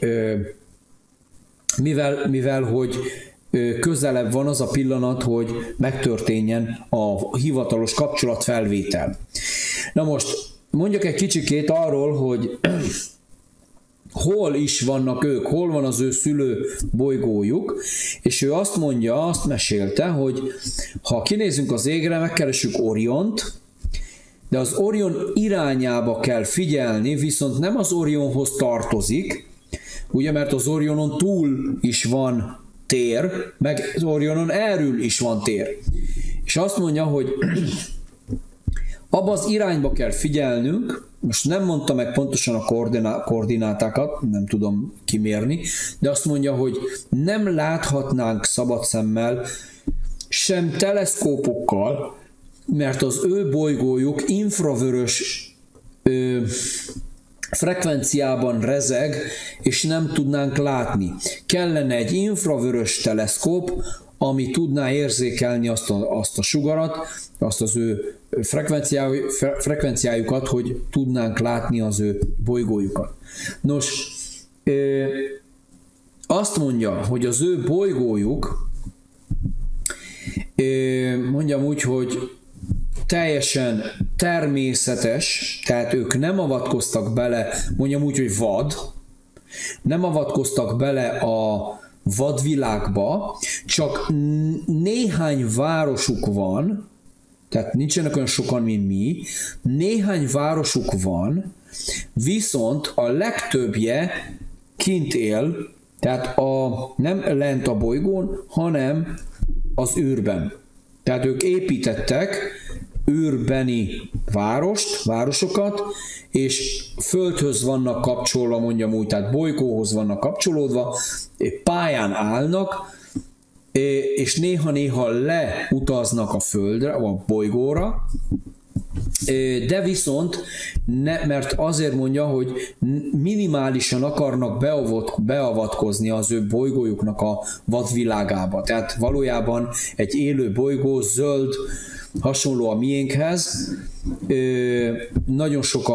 mivel közelebb van az a pillanat, hogy megtörténjen a hivatalos kapcsolatfelvétel. Na most mondjuk egy kicsikét arról, hogy hol is vannak ők, hol van az ő szülő bolygójuk, és ő azt mondja, azt mesélte, hogy ha kinézünk az égre, megkeresünk Oriont, de az Orion irányába kell figyelni, viszont nem az Orionhoz tartozik, ugye, mert az Orionon túl is van tér, meg az Orionon erről is van tér. És azt mondja, hogy abba az irányba kell figyelnünk, most nem mondta meg pontosan a koordinátákat, nem tudom kimérni, de azt mondja, hogy nem láthatnánk szabad szemmel, sem teleszkópokkal, mert az ő bolygójuk infravörös frekvenciában rezeg, és nem tudnánk látni. Kellene egy infravörös teleszkóp, ami tudná érzékelni azt a sugarat, azt az ő frekvenciájukat, hogy tudnánk látni az ő bolygójukat. Nos, azt mondja, hogy az ő bolygójuk, mondjam úgy, hogy teljesen természetes, tehát ők nem avatkoztak bele, mondjam úgy, hogy vad, nem avatkoztak bele a vadvilágba, csak néhány városuk van, tehát nincsenek olyan sokan, mint mi, néhány városuk van, viszont a legtöbbje kint él, tehát nem lent a bolygón, hanem az űrben. Tehát ők építettek űrbeni városokat, és földhöz vannak kapcsolva, mondjam úgy, tehát bolygóhoz vannak kapcsolódva, pályán állnak, és néha-néha leutaznak a földre, a bolygóra, de viszont, mert azért mondja, hogy minimálisan akarnak beavatkozni az ő bolygójuknak a vadvilágába. Tehát valójában egy élő bolygó, zöld, hasonló a miénkhez, nagyon sok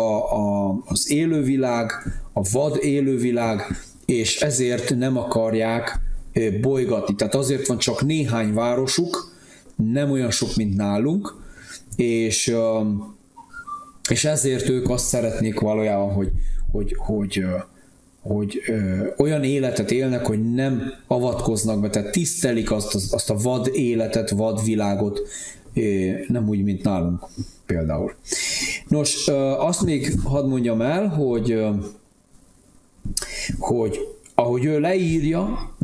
az élővilág, a vad élővilág, és ezért nem akarják bolygatni. Tehát azért van csak néhány városuk, nem olyan sok, mint nálunk, és ezért ők azt szeretnék valójában, hogy olyan életet élnek, hogy nem avatkoznak be, tehát tisztelik azt a vad életet, vad világot, nem úgy, mint nálunk például. Nos, azt még hadd mondjam el, hogy ahogy ő leírja,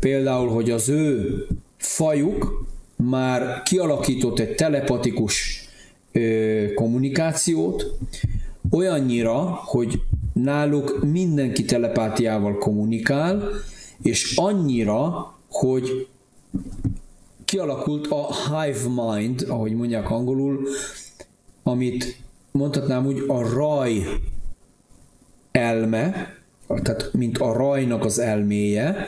például, hogy az ő fajuk már kialakított egy telepatikus kommunikációt, olyannyira, hogy náluk mindenki telepátiával kommunikál, és annyira, hogy kialakult a hive mind, ahogy mondják angolul, amit mondhatnám úgy, a raj elme, tehát mint a rajnak az elméje,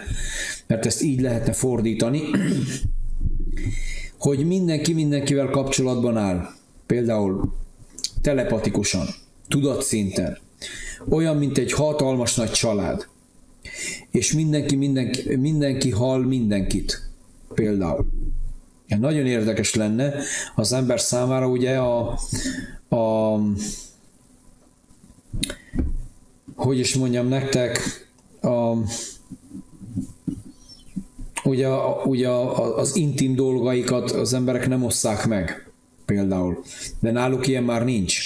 mert ezt így lehetne fordítani, hogy mindenki mindenkivel kapcsolatban áll, például telepatikusan, tudatszinten, Olyan, mint egy hatalmas nagy család. És mindenki hal mindenkit. Például. Nagyon érdekes lenne az ember számára ugye hogy is mondjam nektek, ugye az intim dolgaikat az emberek nem osszák meg, például. De náluk ilyen már nincs.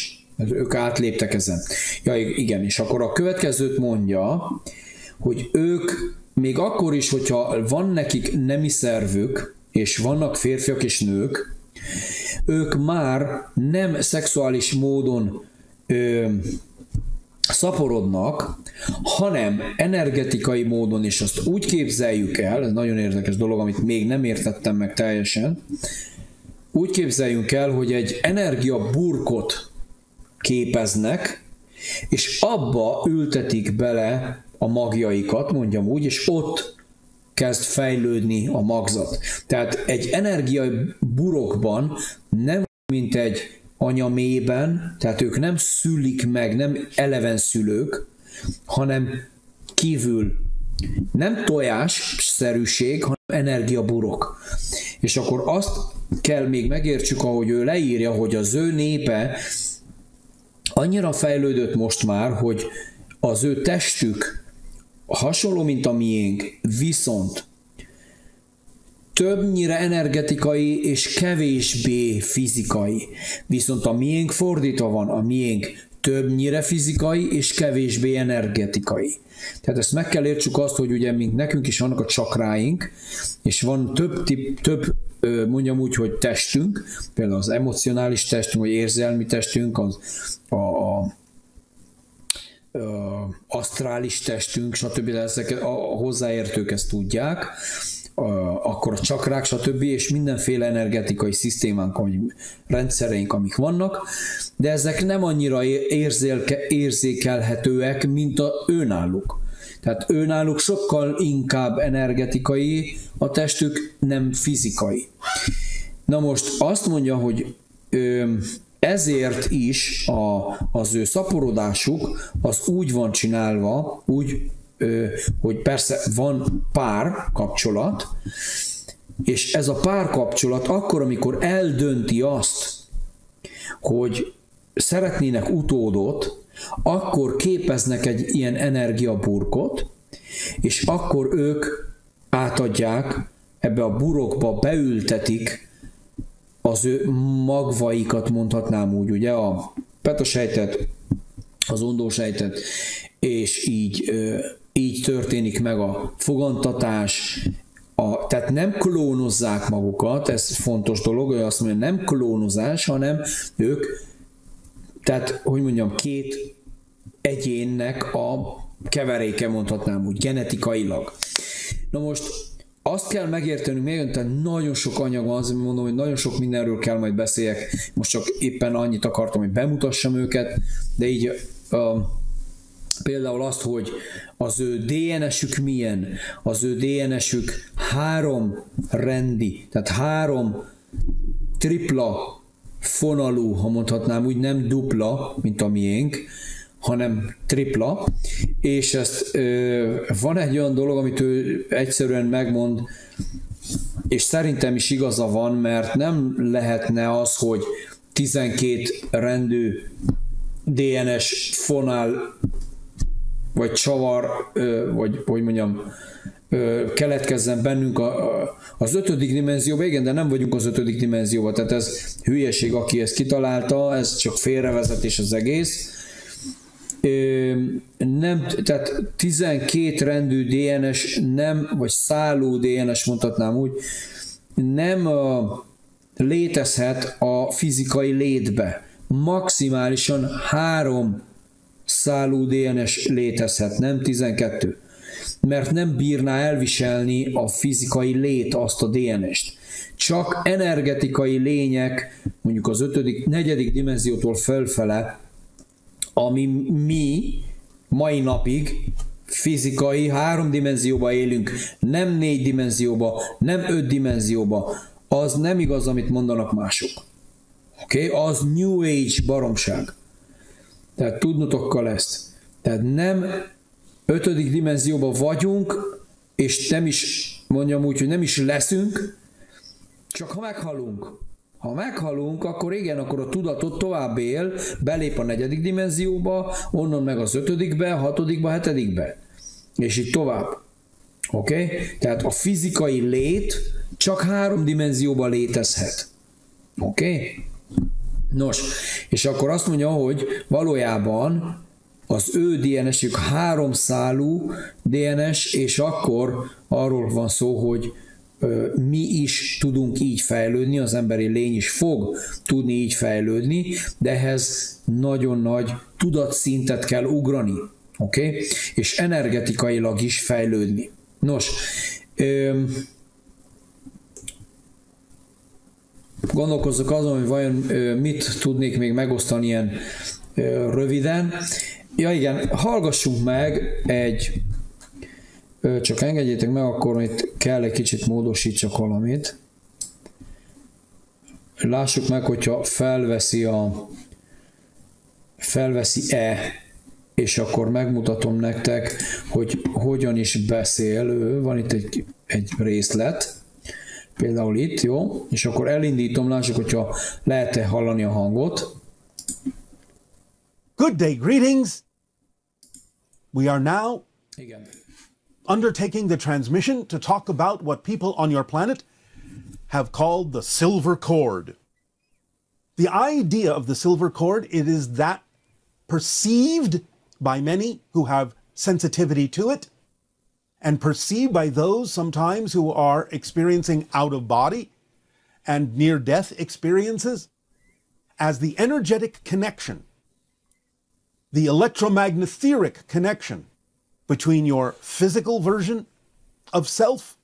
Ők átléptek ezen. Ja, igen, és akkor a következőt mondja, hogy ők még akkor is, hogyha van nekik nemi szervük, és vannak férfiak és nők, ők már nem szexuális módon szaporodnak, hanem energetikai módon, és azt úgy képzeljük el, ez nagyon érdekes dolog, amit még nem értettem meg teljesen, úgy képzeljünk el, hogy egy energiaburkot képeznek, és abba ültetik bele a magjaikat, mondjam úgy, és ott kezd fejlődni a magzat. Tehát egy energiaburokban nem mint egy anyamében, tehát ők nem szülik meg, nem eleven szülők, hanem kívül nem tojásszerűség, hanem energiaburok. És akkor azt kell még megértsük, ahogy ő leírja, hogy az ő népe annyira fejlődött most már, hogy az ő testük hasonló, mint a miénk, viszont többnyire energetikai és kevésbé fizikai. Viszont a miénk fordítva van, a miénk többnyire fizikai és kevésbé energetikai. Tehát ezt meg kell értsük azt, hogy ugye mint nekünk is vannak a csakráink, és van több mondjam úgy, hogy testünk, például az emocionális testünk, vagy érzelmi testünk, az asztrális testünk, stb. Ezek a hozzáértők ezt tudják, akkor a csakrák, stb. És mindenféle energetikai szisztémánk, vagy rendszereink, amik vannak, de ezek nem annyira érzékelhetőek, mint a önálluk. Tehát önálluk sokkal inkább energetikai, a testük nem fizikai. Na most azt mondja, hogy ezért is az ő szaporodásuk az úgy van csinálva, úgy, hogy persze van pár kapcsolat, és ez a pár kapcsolat akkor, amikor eldönti azt, hogy szeretnének utódot, akkor képeznek egy ilyen energiaburkot, és akkor ők átadják, ebbe a burokba beültetik az ő magvaikat, mondhatnám úgy, ugye a petasejtet, az ondósejtet, és így történik meg a fogantatás, tehát nem klónozzák magukat, ez fontos dolog, hogy azt mondja, nem klónozás, hanem ők, tehát, hogy mondjam, két egyénnek a keveréke, mondhatnám úgy, genetikailag. Na most azt kell megértenünk, tehát nagyon sok anyag van, azért mondom, hogy nagyon sok mindenről kell majd beszéljek, most csak éppen annyit akartam, hogy bemutassam őket, de így például azt, hogy az ő DNS-ük milyen, az ő DNS-ük 3 rendi, tehát 3 tripla fonalú, ha mondhatnám úgy, nem dupla, mint a miénk, hanem tripla, és ezt van egy olyan dolog, amit ő egyszerűen megmond, és szerintem is igaza van, mert nem lehetne az, hogy 12 rendű DNS fonál vagy csavar, vagy hogy mondjam, keletkezzen bennünk az 5. dimenzióba, igen, de nem vagyunk az 5. dimenzióba, tehát ez hülyeség, aki ezt kitalálta, ez csak félrevezetés az egész. Nem, tehát 12 rendű DNS nem, vagy szálú DNS, mondhatnám úgy, nem létezhet a fizikai létbe. Maximálisan 3 szálú DNS létezhet, nem 12. Mert nem bírná elviselni a fizikai lét azt a DNS-t. Csak energetikai lények, mondjuk az 4. dimenziótól fölfele, ami mi mai napig fizikai 3 dimenzióba élünk, nem 4 dimenzióba, nem 5 dimenzióba, az nem igaz, amit mondanak mások. Oké? Az New Age baromság. Tehát tudnotok ezt. Tehát nem ötödik dimenzióban vagyunk, és nem is, mondjam úgy, hogy nem is leszünk, csak ha meghalunk. Ha meghalunk, akkor igen, akkor a tudatot tovább él, belép a negyedik dimenzióba, onnan meg az ötödikbe, hatodikba, hetedikbe. És így tovább. Oké? Okay? Tehát a fizikai lét csak három dimenzióban létezhet. Oké? Okay? Nos, és akkor azt mondja, hogy valójában az ő DNS-ük háromszálú DNS, és akkor arról van szó, hogy mi is tudunk így fejlődni, az emberi lény is fog tudni így fejlődni, de ehhez nagyon nagy tudatszintet kell ugrani, oké? Okay? És energetikailag is fejlődni. Nos, gondolkozzok azon, hogy vajon mit tudnék még megosztani ilyen röviden. Ja igen, hallgassunk meg egy, csak engedjétek meg, akkor itt kell egy kicsit módosítsak valamit. Lássuk meg, hogyha felveszi-e, és akkor megmutatom nektek, hogy hogyan is beszél. Van itt egy részlet, például itt, jó? És akkor elindítom, lássuk, hogyha lehet-e hallani a hangot. Good day, greetings. We are now undertaking the transmission to talk about what people on your planet have called the silver cord. The idea of the silver cord, it is that perceived by many who have sensitivity to it, and perceived by those sometimes who are experiencing out of body and near-death experiences as the energetic connection, the electromagnetic connection between your physical version of self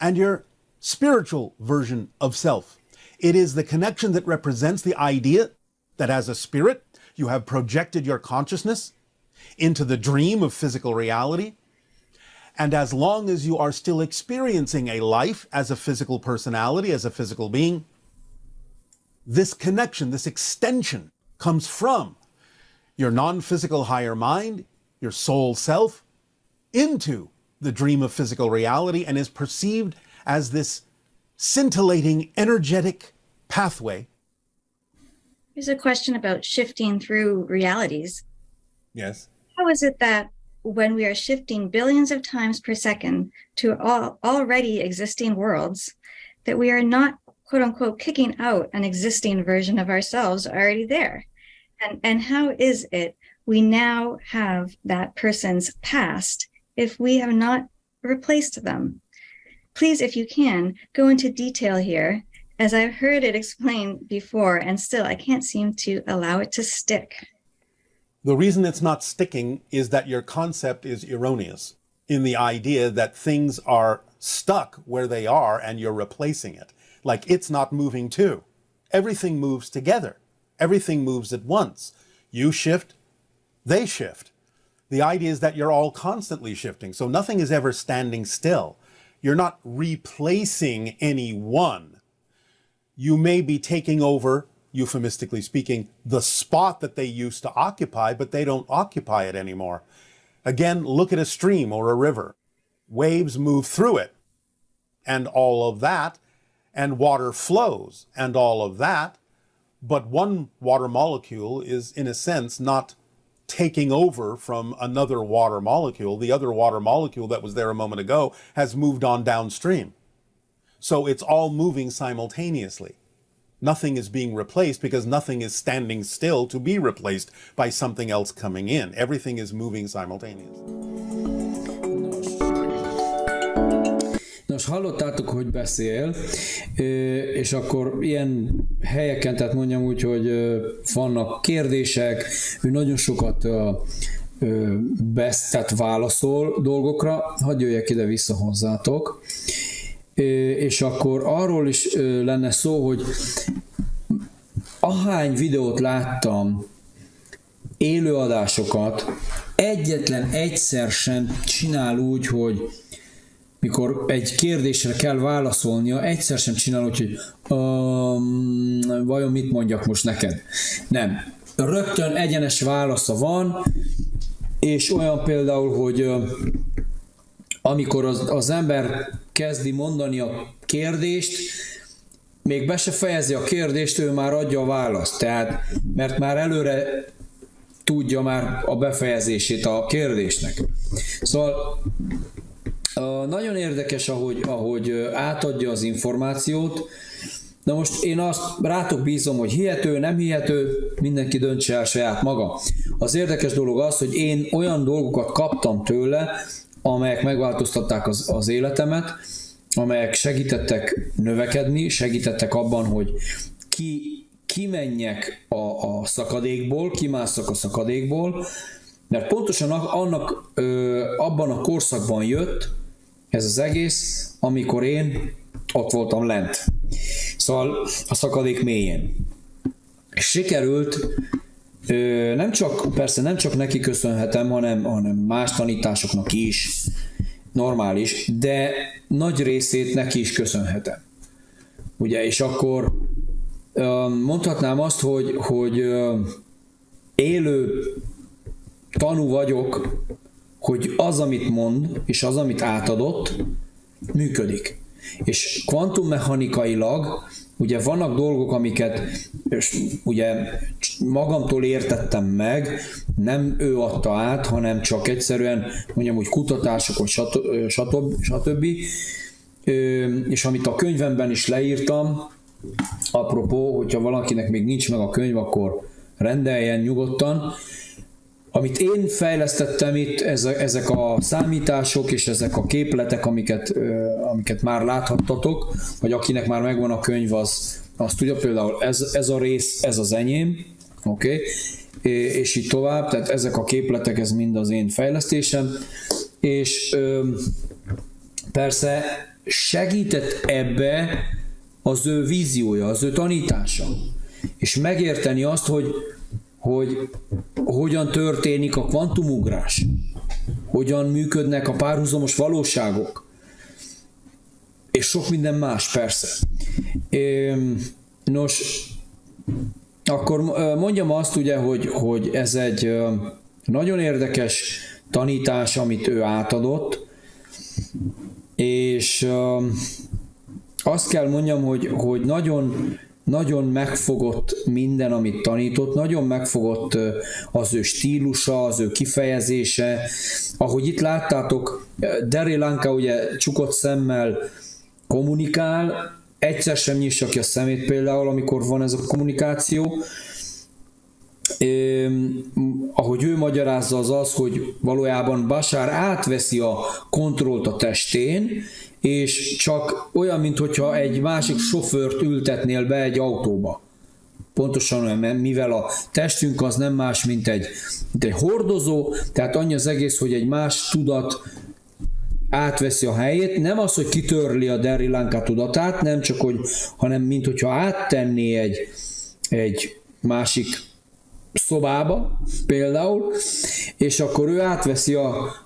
and your spiritual version of self. It is the connection that represents the idea that as a spirit, you have projected your consciousness into the dream of physical reality. And as long as you are still experiencing a life as a physical personality, as a physical being, this connection, this extension comes from your non-physical higher mind, your soul self, into the dream of physical reality and is perceived as this scintillating, energetic pathway. There's a question about shifting through realities. Yes. How is it that when we are shifting billions of times per second to all already existing worlds, that we are not, quote unquote, kicking out an existing version of ourselves already there? And how is it we now have that person's past if we have not replaced them? Please, if you can, go into detail here, as I've heard it explained before, and still I can't seem to allow it to stick. The reason it's not sticking is that your concept is erroneous in the idea that things are stuck where they are and you're replacing it. Like it's not moving too. Everything moves together. Everything moves at once. You shift, they shift. The idea is that you're all constantly shifting, so nothing is ever standing still. You're not replacing anyone. You may be taking over, euphemistically speaking, the spot that they used to occupy, but they don't occupy it anymore. Again, look at a stream or a river. Waves move through it, and all of that, and water flows, and all of that, but one water molecule is, in a sense, not taking over from another water molecule. The other water molecule that was there a moment ago has moved on downstream. So it's all moving simultaneously. Nothing is being replaced because nothing is standing still to be replaced by something else coming in. Everything is moving simultaneously. Nos, hallottátok, hogy beszél, és akkor ilyen helyeken, tehát mondjam úgy, hogy vannak kérdések, ő nagyon sokat tehát válaszol dolgokra, hadd jöjjek ide vissza hozzátok, és akkor arról is lenne szó, hogy ahány videót láttam, élőadásokat, egyetlen egyszer sem csinál úgy, hogy mikor egy kérdésre kell válaszolnia, egyszer sem csinál, hogy vajon mit mondjak most neked? Nem. rögtön egyenes válasza van, és olyan például, hogy amikor az ember kezdi mondani a kérdést, még be se fejezi a kérdést, ő már adja a választ, tehát, mert már előre tudja már a befejezését a kérdésnek. Szóval nagyon érdekes, ahogy átadja az információt. Na most én azt rátok bízom, hogy hihető, nem hihető, mindenki döntse el saját maga. Az érdekes dolog az, hogy én olyan dolgokat kaptam tőle, amelyek megváltoztatták az életemet, amelyek segítettek növekedni, segítettek abban, hogy kimenjek a szakadékból, kimásszak a szakadékból, mert pontosan abban a korszakban jött ez az egész, amikor én ott voltam lent. Szóval a szakadék mélyén. Sikerült, nem csak neki köszönhetem, hanem más tanításoknak is, normális, de nagy részét neki is köszönhetem. Ugye, és akkor mondhatnám azt, hogy élő tanú vagyok, hogy az, amit mond, és az, amit átadott, működik. És kvantummechanikailag ugye vannak dolgok, amiket ugye magamtól értettem meg, nem ő adta át, hanem csak egyszerűen mondjam úgy kutatásokon, stb. És amit a könyvemben is leírtam, apropó, hogyha valakinek még nincs meg a könyv, akkor rendeljen nyugodtan. Amit én fejlesztettem itt, ezek a számítások és ezek a képletek, amiket már láthattatok, vagy akinek már megvan a könyv, az tudja, például ez a rész, ez az enyém, oké? És így tovább, tehát ezek a képletek, ez mind az én fejlesztésem, és persze segített ebbe az ő víziója, az ő tanítása, és megérteni azt, hogy hogyan történik a kvantumugrás, hogyan működnek a párhuzamos valóságok, és sok minden más, persze. Nos, akkor mondjam azt ugye, hogy ez egy nagyon érdekes tanítás, amit ő átadott, és azt kell mondjam, hogy nagyon megfogott minden, amit tanított, nagyon megfogott az ő stílusa, az ő kifejezése. Ahogy itt láttátok, Darryl Anka ugye csukott szemmel kommunikál, egyszer sem nyissa ki a szemét például, amikor van ez a kommunikáció. Ahogy ő magyarázza, az, hogy valójában Bashar átveszi a kontrollt a testén, és csak olyan, mintha egy másik sofőrt ültetnél be egy autóba. Pontosan olyan, mivel a testünk az nem más, mint egy hordozó, tehát annyi az egész, hogy egy más tudat átveszi a helyét. Nem az, hogy kitörli a Darryl Anka tudatát, nem csak, hanem mintha áttenné egy másik szobába például, és akkor ő átveszi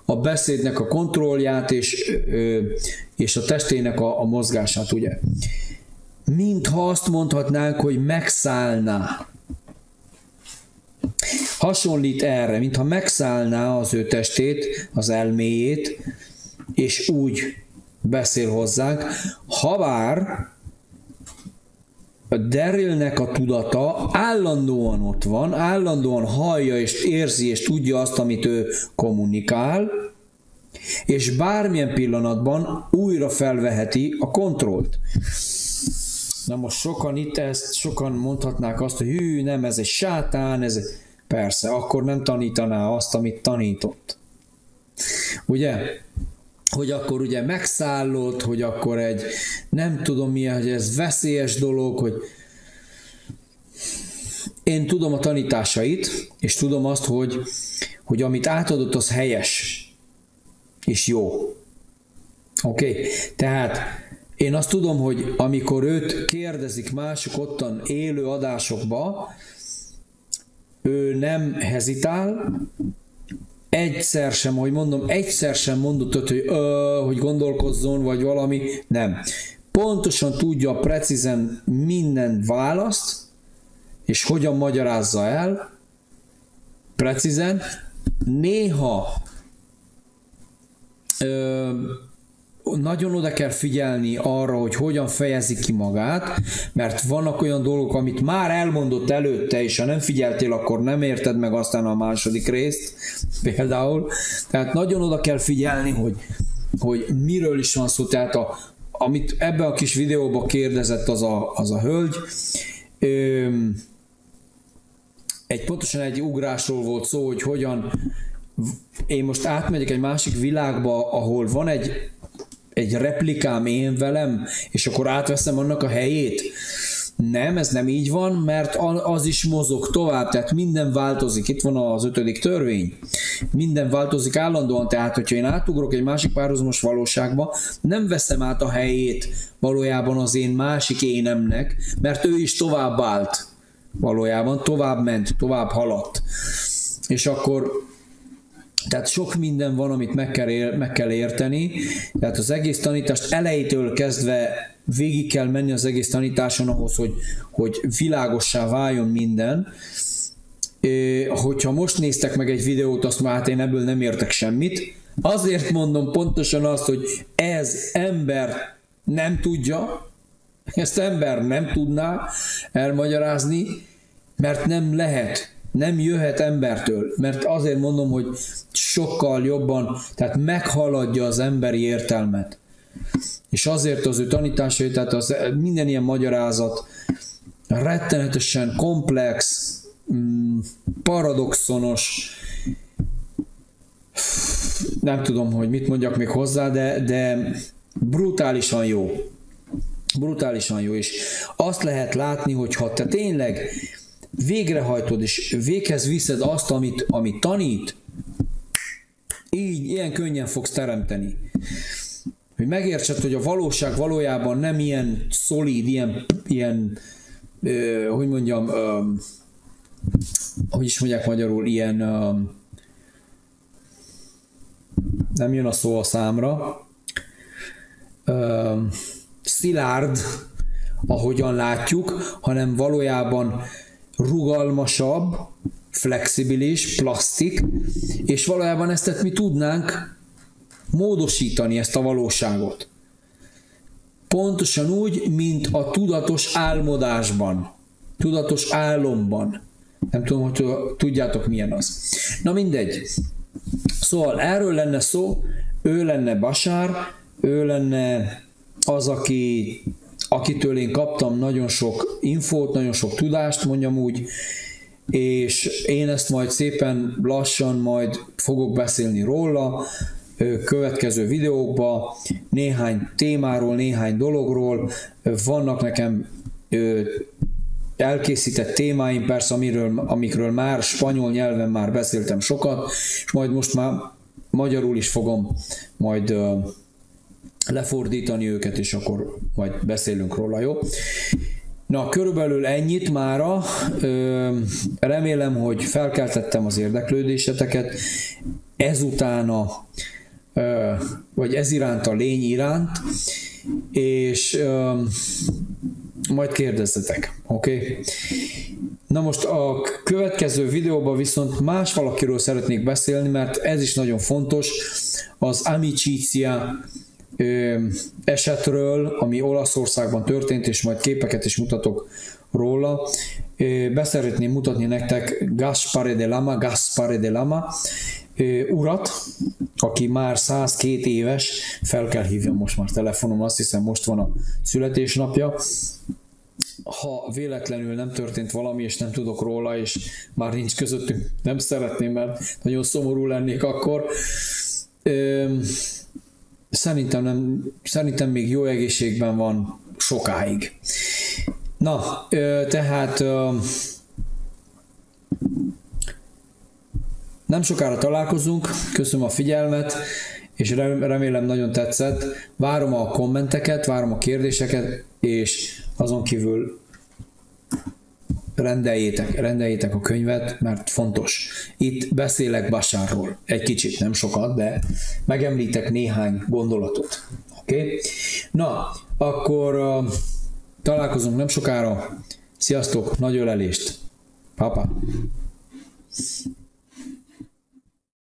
a beszédnek a kontrollját, és a testének a mozgását, ugye. Mintha azt mondhatnánk, hogy megszállná. Hasonlít erre, mintha megszállná az ő testét, az elméjét, és úgy beszél hozzánk, habár a Darrylnek a tudata állandóan ott van, állandóan hallja és érzi és tudja azt, amit ő kommunikál, és bármilyen pillanatban újra felveheti a kontrollt. Na most sokan mondhatnák azt, hogy hű, nem, ez egy sátán, persze, akkor nem tanítaná azt, amit tanított. Ugye? Hogy akkor ugye megszállott, hogy akkor egy nem tudom milyen, hogy ez veszélyes dolog, hogy én tudom a tanításait, és tudom azt, hogy amit átadott, az helyes és jó. Oké? Tehát én azt tudom, hogy amikor őt kérdezik mások ottan élő adásokba, ő nem hezitál, egyszer sem mondott ott, hogy gondolkozzon, vagy valami, nem. Pontosan tudja precízen minden választ, és hogyan magyarázza el, precízen, néha nagyon oda kell figyelni arra, hogy hogyan fejezi ki magát, mert vannak olyan dolgok, amit már elmondott előtte, és ha nem figyeltél, akkor nem érted meg aztán a második részt, például. Tehát nagyon oda kell figyelni, hogy miről is van szó. Tehát amit ebben a kis videóban kérdezett az a hölgy, pontosan egy ugrásról volt szó, hogy hogyan én most átmegyek egy másik világba, ahol van egy replikám én velem, és akkor átveszem annak a helyét. Nem, ez nem így van, mert az is mozog tovább, tehát minden változik. Itt van az 5. törvény. Minden változik állandóan, tehát hogyha én átugrok egy másik párhuzamos valóságba, nem veszem át a helyét valójában az én másik énemnek, mert ő is tovább állt. Valójában tovább ment, tovább haladt. És akkor tehát sok minden van, amit meg kell érteni, tehát az egész tanítást elejétől kezdve végig kell menni az egész tanításon ahhoz, hogy világossá váljon minden. Hogyha most néztek meg egy videót, azt már hát én ebből nem értek semmit, azért mondom pontosan azt, hogy ez ember nem tudja, ezt ember nem tudná elmagyarázni, mert nem lehet. Nem jöhet embertől, mert azért mondom, hogy sokkal jobban, tehát meghaladja az emberi értelmet. És azért az ő tanításai, tehát az minden ilyen magyarázat rettenetesen komplex, paradoxonos, nem tudom, hogy mit mondjak még hozzá, de brutálisan jó. Brutálisan jó, és azt lehet látni, hogy ha te tényleg végrehajtod és véghez viszed azt, amit tanít, így ilyen könnyen fogsz teremteni. Hogy megértsed, hogy a valóság valójában nem ilyen szolid, ilyen hogy mondjam, hogy is mondják magyarul, ilyen nem jön a szó a számra, szilárd, ahogyan látjuk, hanem valójában rugalmasabb, flexibilis, plastik, és valójában ezt mi tudnánk módosítani, ezt a valóságot. Pontosan úgy, mint a tudatos álmodásban, tudatos álomban. Nem tudom, hogy tudjátok, milyen az. Na mindegy. Szóval erről lenne szó, ő lenne Bashar, ő lenne az, akitől én kaptam nagyon sok infót, nagyon sok tudást, mondjam úgy, és én ezt majd szépen lassan majd fogok beszélni róla következő videókban, néhány témáról, néhány dologról. Vannak nekem elkészített témáim, persze, amikről már spanyol nyelven már beszéltem sokat, és majd most már magyarul is fogom majd lefordítani őket, és akkor majd beszélünk róla, jó? Na, körülbelül ennyit mára. Remélem, hogy felkeltettem az érdeklődéseteket. Ezután vagy ez iránt, a lény iránt, és majd kérdezzetek, oké? Okay? Na most a következő videóban viszont más valakiről szeretnék beszélni, mert ez is nagyon fontos, az Amicitia esetről, ami Olaszországban történt, és majd képeket is mutatok róla. Beszeretném mutatni nektek Gaspar de Lama urat, aki már 102 éves, fel kell hívjam most már telefonom, azt hiszem most van a születésnapja. Ha véletlenül nem történt valami, és nem tudok róla, és már nincs közöttünk, nem szeretném, mert nagyon szomorú lennék akkor. Szerintem még jó egészségben van sokáig. Na, tehát nem sokára találkozunk, köszönöm a figyelmet, és remélem nagyon tetszett. Várom a kommenteket, várom a kérdéseket, és azon kívül rendeljétek a könyvet, mert fontos. Itt beszélek Basharról. Egy kicsit, nem sokat, de megemlítek néhány gondolatot. Oké? Okay? Na, akkor találkozunk nem sokára. Sziasztok, nagy ölelést! Papa!